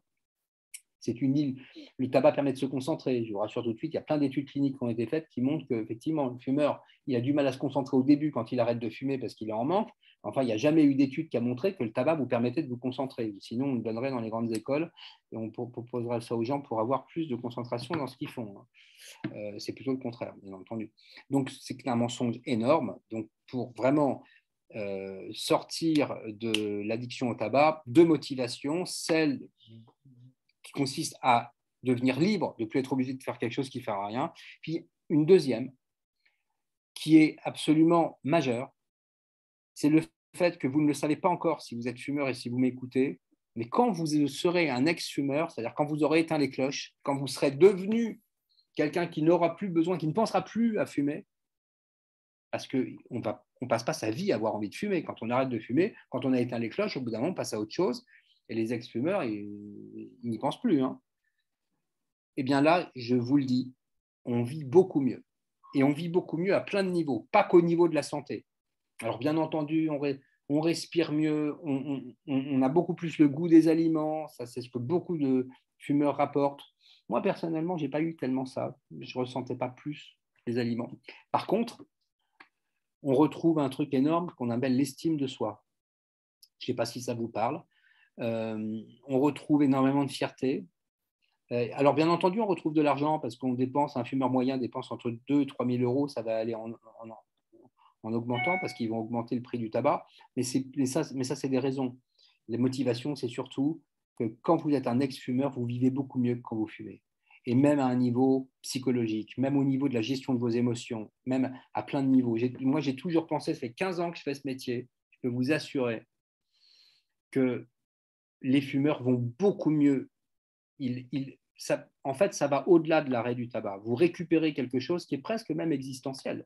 C'est une île. Le tabac permet de se concentrer. Je vous rassure tout de suite, il y a plein d'études cliniques qui ont été faites qui montrent qu'effectivement, le fumeur, il a du mal à se concentrer au début quand il arrête de fumer parce qu'il en manque. Enfin, il n'y a jamais eu d'étude qui a montré que le tabac vous permettait de vous concentrer. Sinon, on le donnerait dans les grandes écoles et on proposerait ça aux gens pour avoir plus de concentration dans ce qu'ils font. Euh, c'est plutôt le contraire, bien entendu. Donc, c'est un mensonge énorme. Donc, pour vraiment euh, sortir de l'addiction au tabac, deux motivations. Celle qui consiste à devenir libre, de ne plus être obligé de faire quelque chose qui ne fera rien. Puis, une deuxième qui est absolument majeure, c'est le fait que vous ne le savez pas encore si vous êtes fumeur et si vous m'écoutez, mais quand vous serez un ex-fumeur, c'est-à-dire quand vous aurez éteint les cloches, quand vous serez devenu quelqu'un qui n'aura plus besoin, qui ne pensera plus à fumer, parce qu'on ne passe pas sa vie à avoir envie de fumer. Quand on arrête de fumer, quand on a éteint les cloches, au bout d'un moment, on passe à autre chose, et les ex-fumeurs, ils, ils n'y pensent plus, hein. Eh bien là, je vous le dis, on vit beaucoup mieux. Et on vit beaucoup mieux à plein de niveaux, pas qu'au niveau de la santé. Alors, bien entendu, on, ré, on respire mieux, on, on, on a beaucoup plus le goût des aliments, ça c'est ce que beaucoup de fumeurs rapportent. Moi, personnellement, je n'ai pas eu tellement ça, je ne ressentais pas plus les aliments. Par contre, on retrouve un truc énorme qu'on appelle l'estime de soi. Je ne sais pas si ça vous parle. Euh, on retrouve énormément de fierté. Alors, bien entendu, on retrouve de l'argent parce qu'on dépense, un fumeur moyen dépense entre deux et trois mille euros, ça va aller en... en, en en augmentant, parce qu'ils vont augmenter le prix du tabac. Mais, mais ça, mais ça c'est des raisons. Les motivations, c'est surtout que quand vous êtes un ex-fumeur, vous vivez beaucoup mieux que quand vous fumez. et même à un niveau psychologique, même au niveau de la gestion de vos émotions, même à plein de niveaux. J'ai, moi, j'ai toujours pensé, ça fait quinze ans que je fais ce métier, je peux vous assurer que les fumeurs vont beaucoup mieux. Ils, ils, ça, en fait, ça va au-delà de l'arrêt du tabac. Vous récupérez quelque chose qui est presque même existentiel.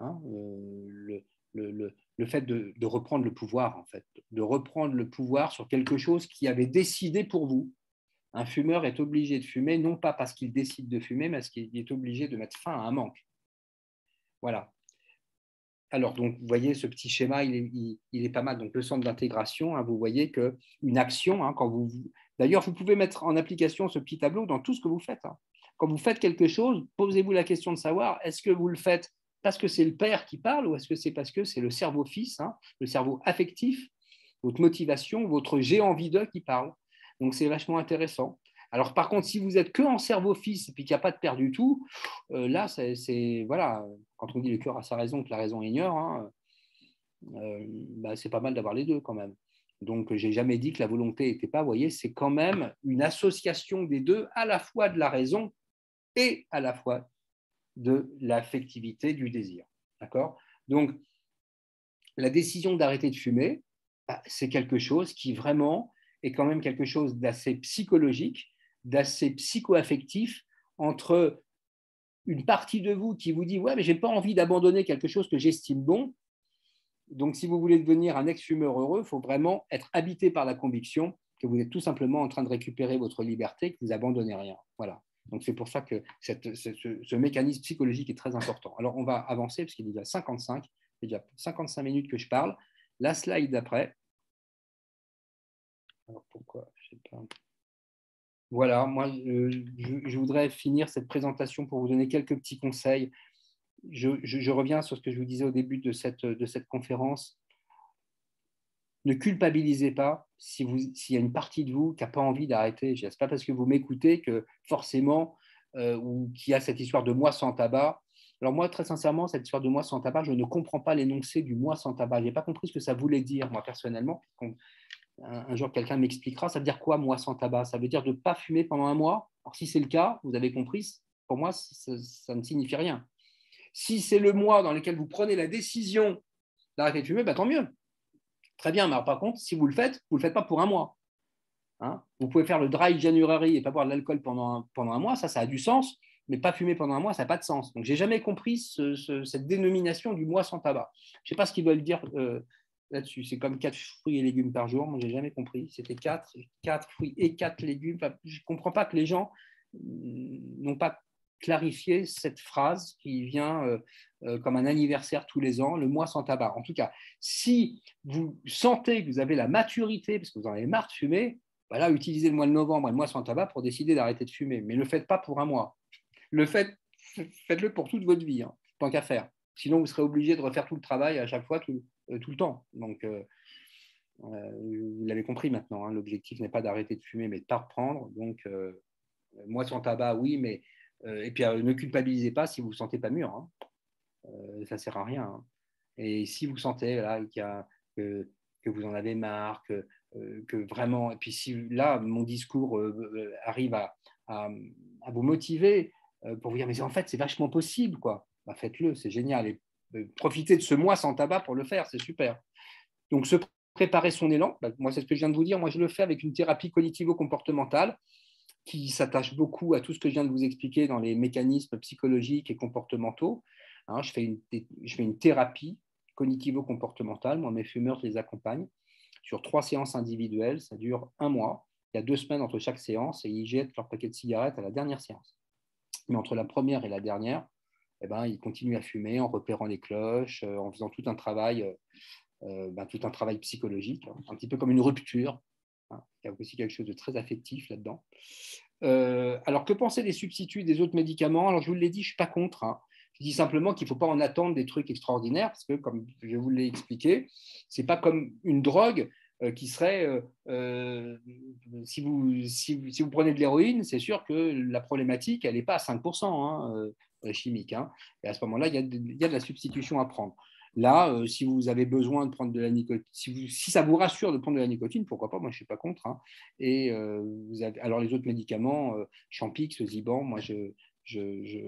Hein, euh, le, le, le, le fait de, de reprendre le pouvoir, en fait, de reprendre le pouvoir sur quelque chose qui avait décidé pour vous. Un fumeur est obligé de fumer, non pas parce qu'il décide de fumer, mais parce qu'il est obligé de mettre fin à un manque. Voilà. Alors, donc, vous voyez, ce petit schéma, il est, il, il est pas mal. Donc, le centre d'intégration, hein, vous voyez qu'une action, hein, quand vous... D'ailleurs, vous pouvez mettre en application ce petit tableau dans tout ce que vous faites. Hein. Quand vous faites quelque chose, posez-vous la question de savoir, est-ce que vous le faites parce que c'est le père qui parle ou est-ce que c'est parce que c'est le cerveau fils, hein, le cerveau affectif, votre motivation, votre j'ai envie de qui parle. Donc, c'est vachement intéressant. Alors, par contre, si vous êtes que en cerveau fils et puis qu'il n'y a pas de père du tout, euh, là, c'est, c'est, voilà, quand on dit le cœur a sa raison, que la raison ignore, hein, euh, bah, c'est pas mal d'avoir les deux quand même. Donc, je n'ai jamais dit que la volonté n'était pas, vous voyez, c'est quand même une association des deux, à la fois de la raison et à la fois de l'affectivité, du désir. D'accord ? Donc, la décision d'arrêter de fumer, bah, c'est quelque chose qui vraiment... est quand même quelque chose d'assez psychologique, d'assez psycho-affectif, entre une partie de vous qui vous dit « Ouais, mais je n'ai pas envie d'abandonner quelque chose que j'estime bon. » Donc, si vous voulez devenir un ex-fumeur heureux, il faut vraiment être habité par la conviction que vous êtes tout simplement en train de récupérer votre liberté, que vous n'abandonnez rien. Voilà. Donc, c'est pour ça que cette, ce, ce, ce mécanisme psychologique est très important. Alors, on va avancer, parce qu'il est déjà cinquante-cinq, c'est déjà cinquante-cinq minutes que je parle. La slide d'après. Alors pourquoi ? Je sais pas. Voilà, moi, euh, je, je voudrais finir cette présentation pour vous donner quelques petits conseils. Je, je, je reviens sur ce que je vous disais au début de cette, de cette conférence. Ne culpabilisez pas si vous, s'il y a une partie de vous qui n'a pas envie d'arrêter. Ce n'est pas parce que vous m'écoutez que forcément, euh, ou qu'il y a cette histoire de moi sans tabac. Alors moi, très sincèrement, cette histoire de moi sans tabac, je ne comprends pas l'énoncé du moi sans tabac. Je n'ai pas compris ce que ça voulait dire, moi, personnellement. Un jour, quelqu'un m'expliquera, ça veut dire quoi, moi, sans tabac ? Ça veut dire de ne pas fumer pendant un mois ? Alors, si c'est le cas, vous avez compris, pour moi, ça, ça ne signifie rien. Si c'est le mois dans lequel vous prenez la décision d'arrêter de fumer, bah, tant mieux. Très bien, mais alors, par contre, si vous le faites, vous ne le faites pas pour un mois. Hein ? Vous pouvez faire le dry January et pas boire de l'alcool pendant un, pendant un mois, ça, ça a du sens, mais pas fumer pendant un mois, ça n'a pas de sens. Donc, je n'ai jamais compris ce, ce, cette dénomination du mois sans tabac. Je ne sais pas ce qu'ils veulent dire... Euh, là-dessus, c'est comme quatre fruits et légumes par jour. Moi, je n'ai jamais compris. C'était quatre, quatre fruits et quatre légumes. Enfin, je ne comprends pas que les gens n'ont pas clarifié cette phrase qui vient euh, euh, comme un anniversaire tous les ans, le mois sans tabac. En tout cas, si vous sentez que vous avez la maturité, parce que vous en avez marre de fumer, voilà, utilisez le mois de novembre et le mois sans tabac pour décider d'arrêter de fumer. Mais ne le faites pas pour un mois. Le faites, faites-le pour toute votre vie, hein, tant qu'à faire. Sinon, vous serez obligé de refaire tout le travail à chaque fois, tout, euh, tout le temps. Donc, euh, euh, vous l'avez compris maintenant, hein, l'objectif n'est pas d'arrêter de fumer, mais de ne pas reprendre. Donc, euh, moi, sans tabac, oui, mais... Euh, et puis, euh, ne culpabilisez pas si vous ne vous sentez pas mûr. Hein. Euh, ça ne sert à rien. Hein. Et si vous sentez là, qu'il y a, que, que vous en avez marre, que, euh, que vraiment... Et puis, si là, mon discours euh, arrive à, à, à vous motiver euh, pour vous dire, mais en fait, c'est vachement possible, quoi. Bah faites-le, c'est génial. Et profitez de ce mois sans tabac pour le faire, c'est super. Donc, se préparer son élan, bah moi, c'est ce que je viens de vous dire. Moi, je le fais avec une thérapie cognitivo-comportementale qui s'attache beaucoup à tout ce que je viens de vous expliquer dans les mécanismes psychologiques et comportementaux. Hein, je fais une, je fais une thérapie cognitivo-comportementale. Moi, mes fumeurs, je les accompagne sur trois séances individuelles. Ça dure un mois. Il y a deux semaines entre chaque séance et ils jettent leur paquet de cigarettes à la dernière séance. Mais entre la première et la dernière, eh ben, ils continuent à fumer en repérant les cloches, euh, en faisant tout un travail, euh, ben, tout un travail psychologique, hein, un petit peu comme une rupture. Hein, il y a aussi quelque chose de très affectif là-dedans. Euh, alors, que penser des substituts des autres médicaments ? Alors, je vous l'ai dit, je ne suis pas contre. Hein. Je dis simplement qu'il ne faut pas en attendre des trucs extraordinaires, parce que, comme je vous l'ai expliqué, ce n'est pas comme une drogue euh, qui serait… Euh, euh, si, vous, si, si vous prenez de l'héroïne, c'est sûr que la problématique, elle n'est pas à cinq pour cent. Hein, euh, chimique. Hein. Et à ce moment-là, il y a de, il y a de la substitution à prendre. Là, euh, si vous avez besoin de prendre de la nicotine, si, vous, si ça vous rassure de prendre de la nicotine, pourquoi pas, moi je ne suis pas contre. Hein. Et euh, vous avez, alors les autres médicaments, euh, Champix, Ziban, moi je, je, je,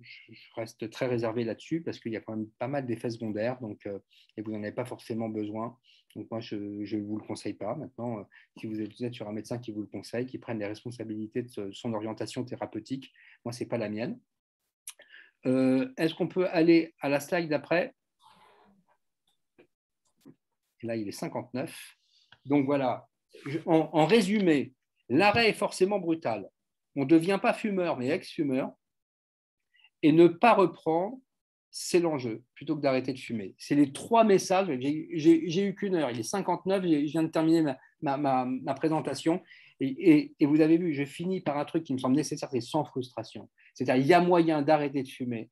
je reste très réservé là-dessus parce qu'il y a quand même pas mal d'effets secondaires, donc, euh, et vous n'en avez pas forcément besoin. Donc moi, je ne vous le conseille pas. Maintenant, euh, si vous êtes, vous êtes sur un médecin qui vous le conseille, qui prenne les responsabilités de ce, son orientation thérapeutique, moi, ce n'est pas la mienne. Euh, est-ce qu'on peut aller à la slide d'après? Là, il est cinquante-neuf. Donc voilà, je, en, en résumé, l'arrêt est forcément brutal. On ne devient pas fumeur, mais ex-fumeur. Et ne pas reprendre, c'est l'enjeu, plutôt que d'arrêter de fumer. C'est les trois messages. J'ai, j'ai, j'ai eu qu'une heure, il est cinquante-neuf, je viens de terminer ma, ma, ma, ma présentation. Et, et, et vous avez vu, je finis par un truc qui me semble nécessaire, c'est sans frustration. C'est-à-dire qu'il y a moyen d'arrêter de fumer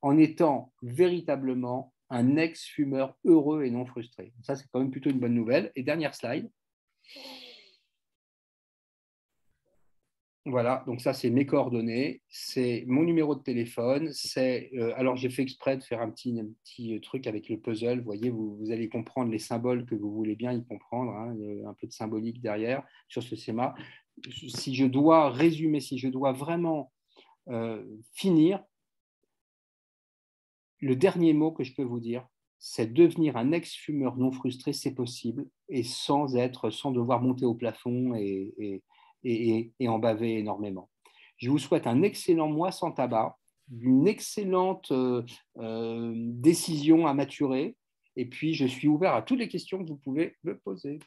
en étant véritablement un ex-fumeur heureux et non frustré. Ça, c'est quand même plutôt une bonne nouvelle. Et dernière slide. Voilà, donc ça, c'est mes coordonnées, c'est mon numéro de téléphone, c'est, euh, alors j'ai fait exprès de faire un petit, un petit truc avec le puzzle, vous voyez, vous, vous allez comprendre les symboles que vous voulez bien y comprendre, hein, un peu de symbolique derrière sur ce schéma. Si je dois résumer, si je dois vraiment euh, finir, le dernier mot que je peux vous dire, c'est devenir un ex-fumeur non frustré, c'est possible, et sans être, sans devoir monter au plafond et... et Et, et en baver énormément. Je vous souhaite un excellent mois sans tabac, une excellente euh, euh, décision à maturer, et puis je suis ouvert à toutes les questions que vous pouvez me poser.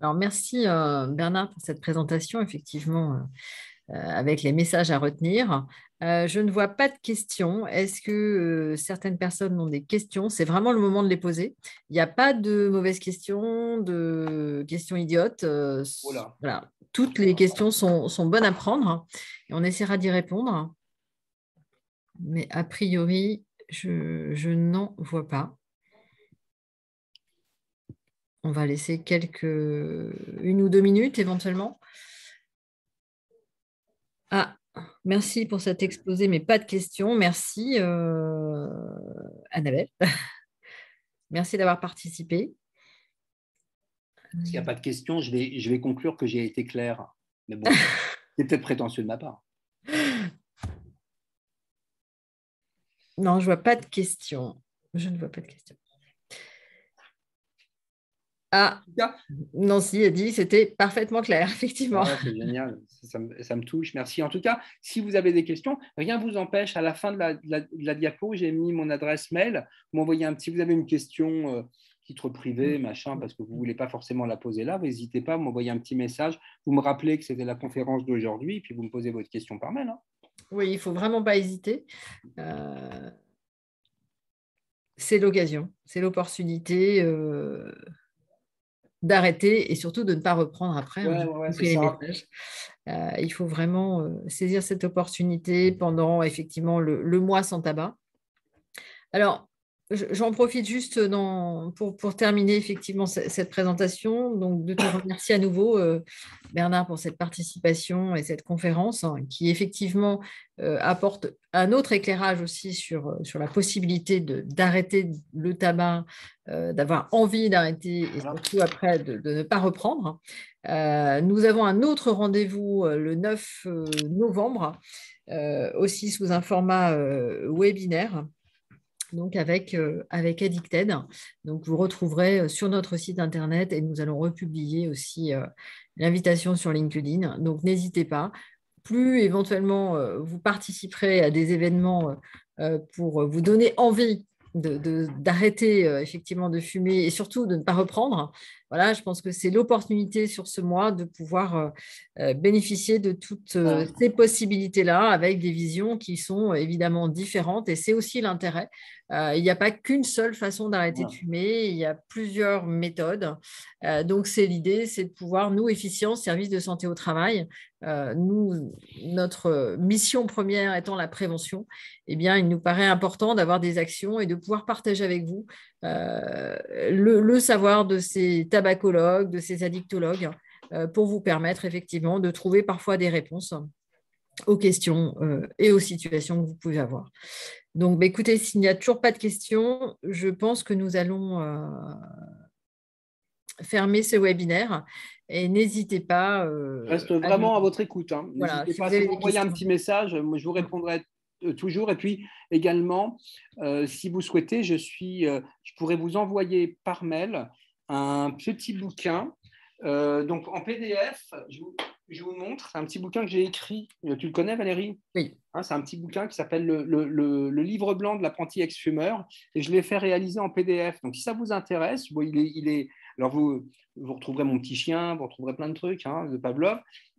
Alors merci euh, Bernard pour cette présentation, effectivement, euh, avec les messages à retenir. Euh, je ne vois pas de questions. Est-ce que euh, certaines personnes ont des questions? C'est vraiment le moment de les poser. Il n'y a pas de mauvaises questions, de questions idiotes. Euh, voilà. Voilà. Toutes les questions sont, sont bonnes à prendre et on essaiera d'y répondre. Mais a priori, je, je n'en vois pas. On va laisser quelques, une ou deux minutes éventuellement. Ah, merci pour cet exposé, mais pas de questions. Merci, euh, Annabelle. Merci d'avoir participé. S'il n'y a pas de questions, je vais, je vais conclure que j'ai été clair. Mais bon, c'est peut-être prétentieux de ma part. Non, je ne vois pas de questions. Je ne vois pas de questions. Ah, Nancy a dit c'était parfaitement clair, effectivement. Ah ouais, c'est génial, ça me, ça me touche, merci. En tout cas, si vous avez des questions, rien ne vous empêche, à la fin de la, de la, de la diapo, j'ai mis mon adresse mail, vous m'envoyez un petit, vous avez une question, euh, titre privé, machin, parce que vous ne voulez pas forcément la poser là, n'hésitez pas, vous m'envoyez un petit message, vous me rappelez que c'était la conférence d'aujourd'hui, puis vous me posez votre question par mail. Hein. Oui, il ne faut vraiment pas hésiter. Euh... C'est l'occasion, c'est l'opportunité... Euh... d'arrêter et surtout de ne pas reprendre après. Ouais, ouais, c'est ça. Euh, il faut vraiment euh, saisir cette opportunité pendant effectivement le, le mois sans tabac. Alors, j'en profite juste dans, pour, pour terminer effectivement cette présentation, donc de te remercier à nouveau, euh, Bernard, pour cette participation et cette conférence hein, qui effectivement euh, apporte un autre éclairage aussi sur, sur la possibilité de, d'arrêter le tabac, euh, d'avoir envie d'arrêter et surtout après de, de ne pas reprendre. Euh, nous avons un autre rendez-vous le neuf novembre, euh, aussi sous un format euh, webinaire. Donc avec, euh, avec Addicted. Donc vous retrouverez sur notre site internet et nous allons republier aussi euh, l'invitation sur LinkedIn. Donc n'hésitez pas. Plus éventuellement euh, vous participerez à des événements euh, pour vous donner envie de, de, d'arrêter euh, effectivement de fumer et surtout de ne pas reprendre. Voilà, je pense que c'est l'opportunité sur ce mois de pouvoir euh, bénéficier de toutes euh, ces possibilités-là avec des visions qui sont évidemment différentes et c'est aussi l'intérêt. Euh, il n'y a pas qu'une seule façon d'arrêter ouais. de fumer, il y a plusieurs méthodes. Euh, donc, c'est l'idée, c'est de pouvoir, nous, Efficience, Service de Santé au Travail, euh, nous, notre mission première étant la prévention, eh bien, il nous paraît important d'avoir des actions et de pouvoir partager avec vous Euh, le, le savoir de ces tabacologues, de ces addictologues, euh, pour vous permettre effectivement de trouver parfois des réponses aux questions euh, et aux situations que vous pouvez avoir. Donc, bah, écoutez, s'il n'y a toujours pas de questions, je pense que nous allons euh, fermer ce webinaire. Et n'hésitez pas. Euh, Reste vraiment à, nous... à votre écoute. Hein. Voilà, n'hésitez si pas à si envoyer un petit message, moi, je vous répondrai toujours. Et puis également, euh, si vous souhaitez, je, suis, euh, je pourrais vous envoyer par mail un petit bouquin. Euh, donc en P D F, je vous, je vous montre, c'est un petit bouquin que j'ai écrit. Tu le connais, Valérie? Oui. Hein, c'est un petit bouquin qui s'appelle le, le, le, le livre blanc de l'apprenti ex-fumeur, et je l'ai fait réaliser en P D F. Donc si ça vous intéresse, bon, il est, il est, alors vous, vous retrouverez mon petit chien, vous retrouverez plein de trucs hein, de Pavlov.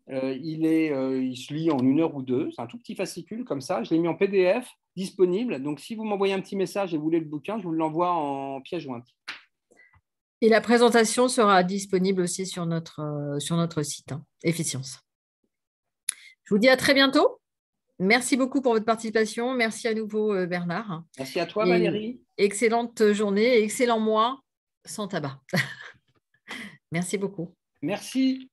Euh, il, est, euh, il se lit en une heure ou deux, c'est un tout petit fascicule comme ça, je l'ai mis en P D F disponible. Donc si vous m'envoyez un petit message et vous voulez le bouquin, je vous l'envoie en pièce jointe. Et la présentation sera disponible aussi sur notre, euh, sur notre site, hein, Efficience. Je vous dis à très bientôt. Merci beaucoup pour votre participation. Merci à nouveau, euh, Bernard. Merci à toi, et Valérie. Excellente journée et excellent mois sans tabac. Merci beaucoup. Merci.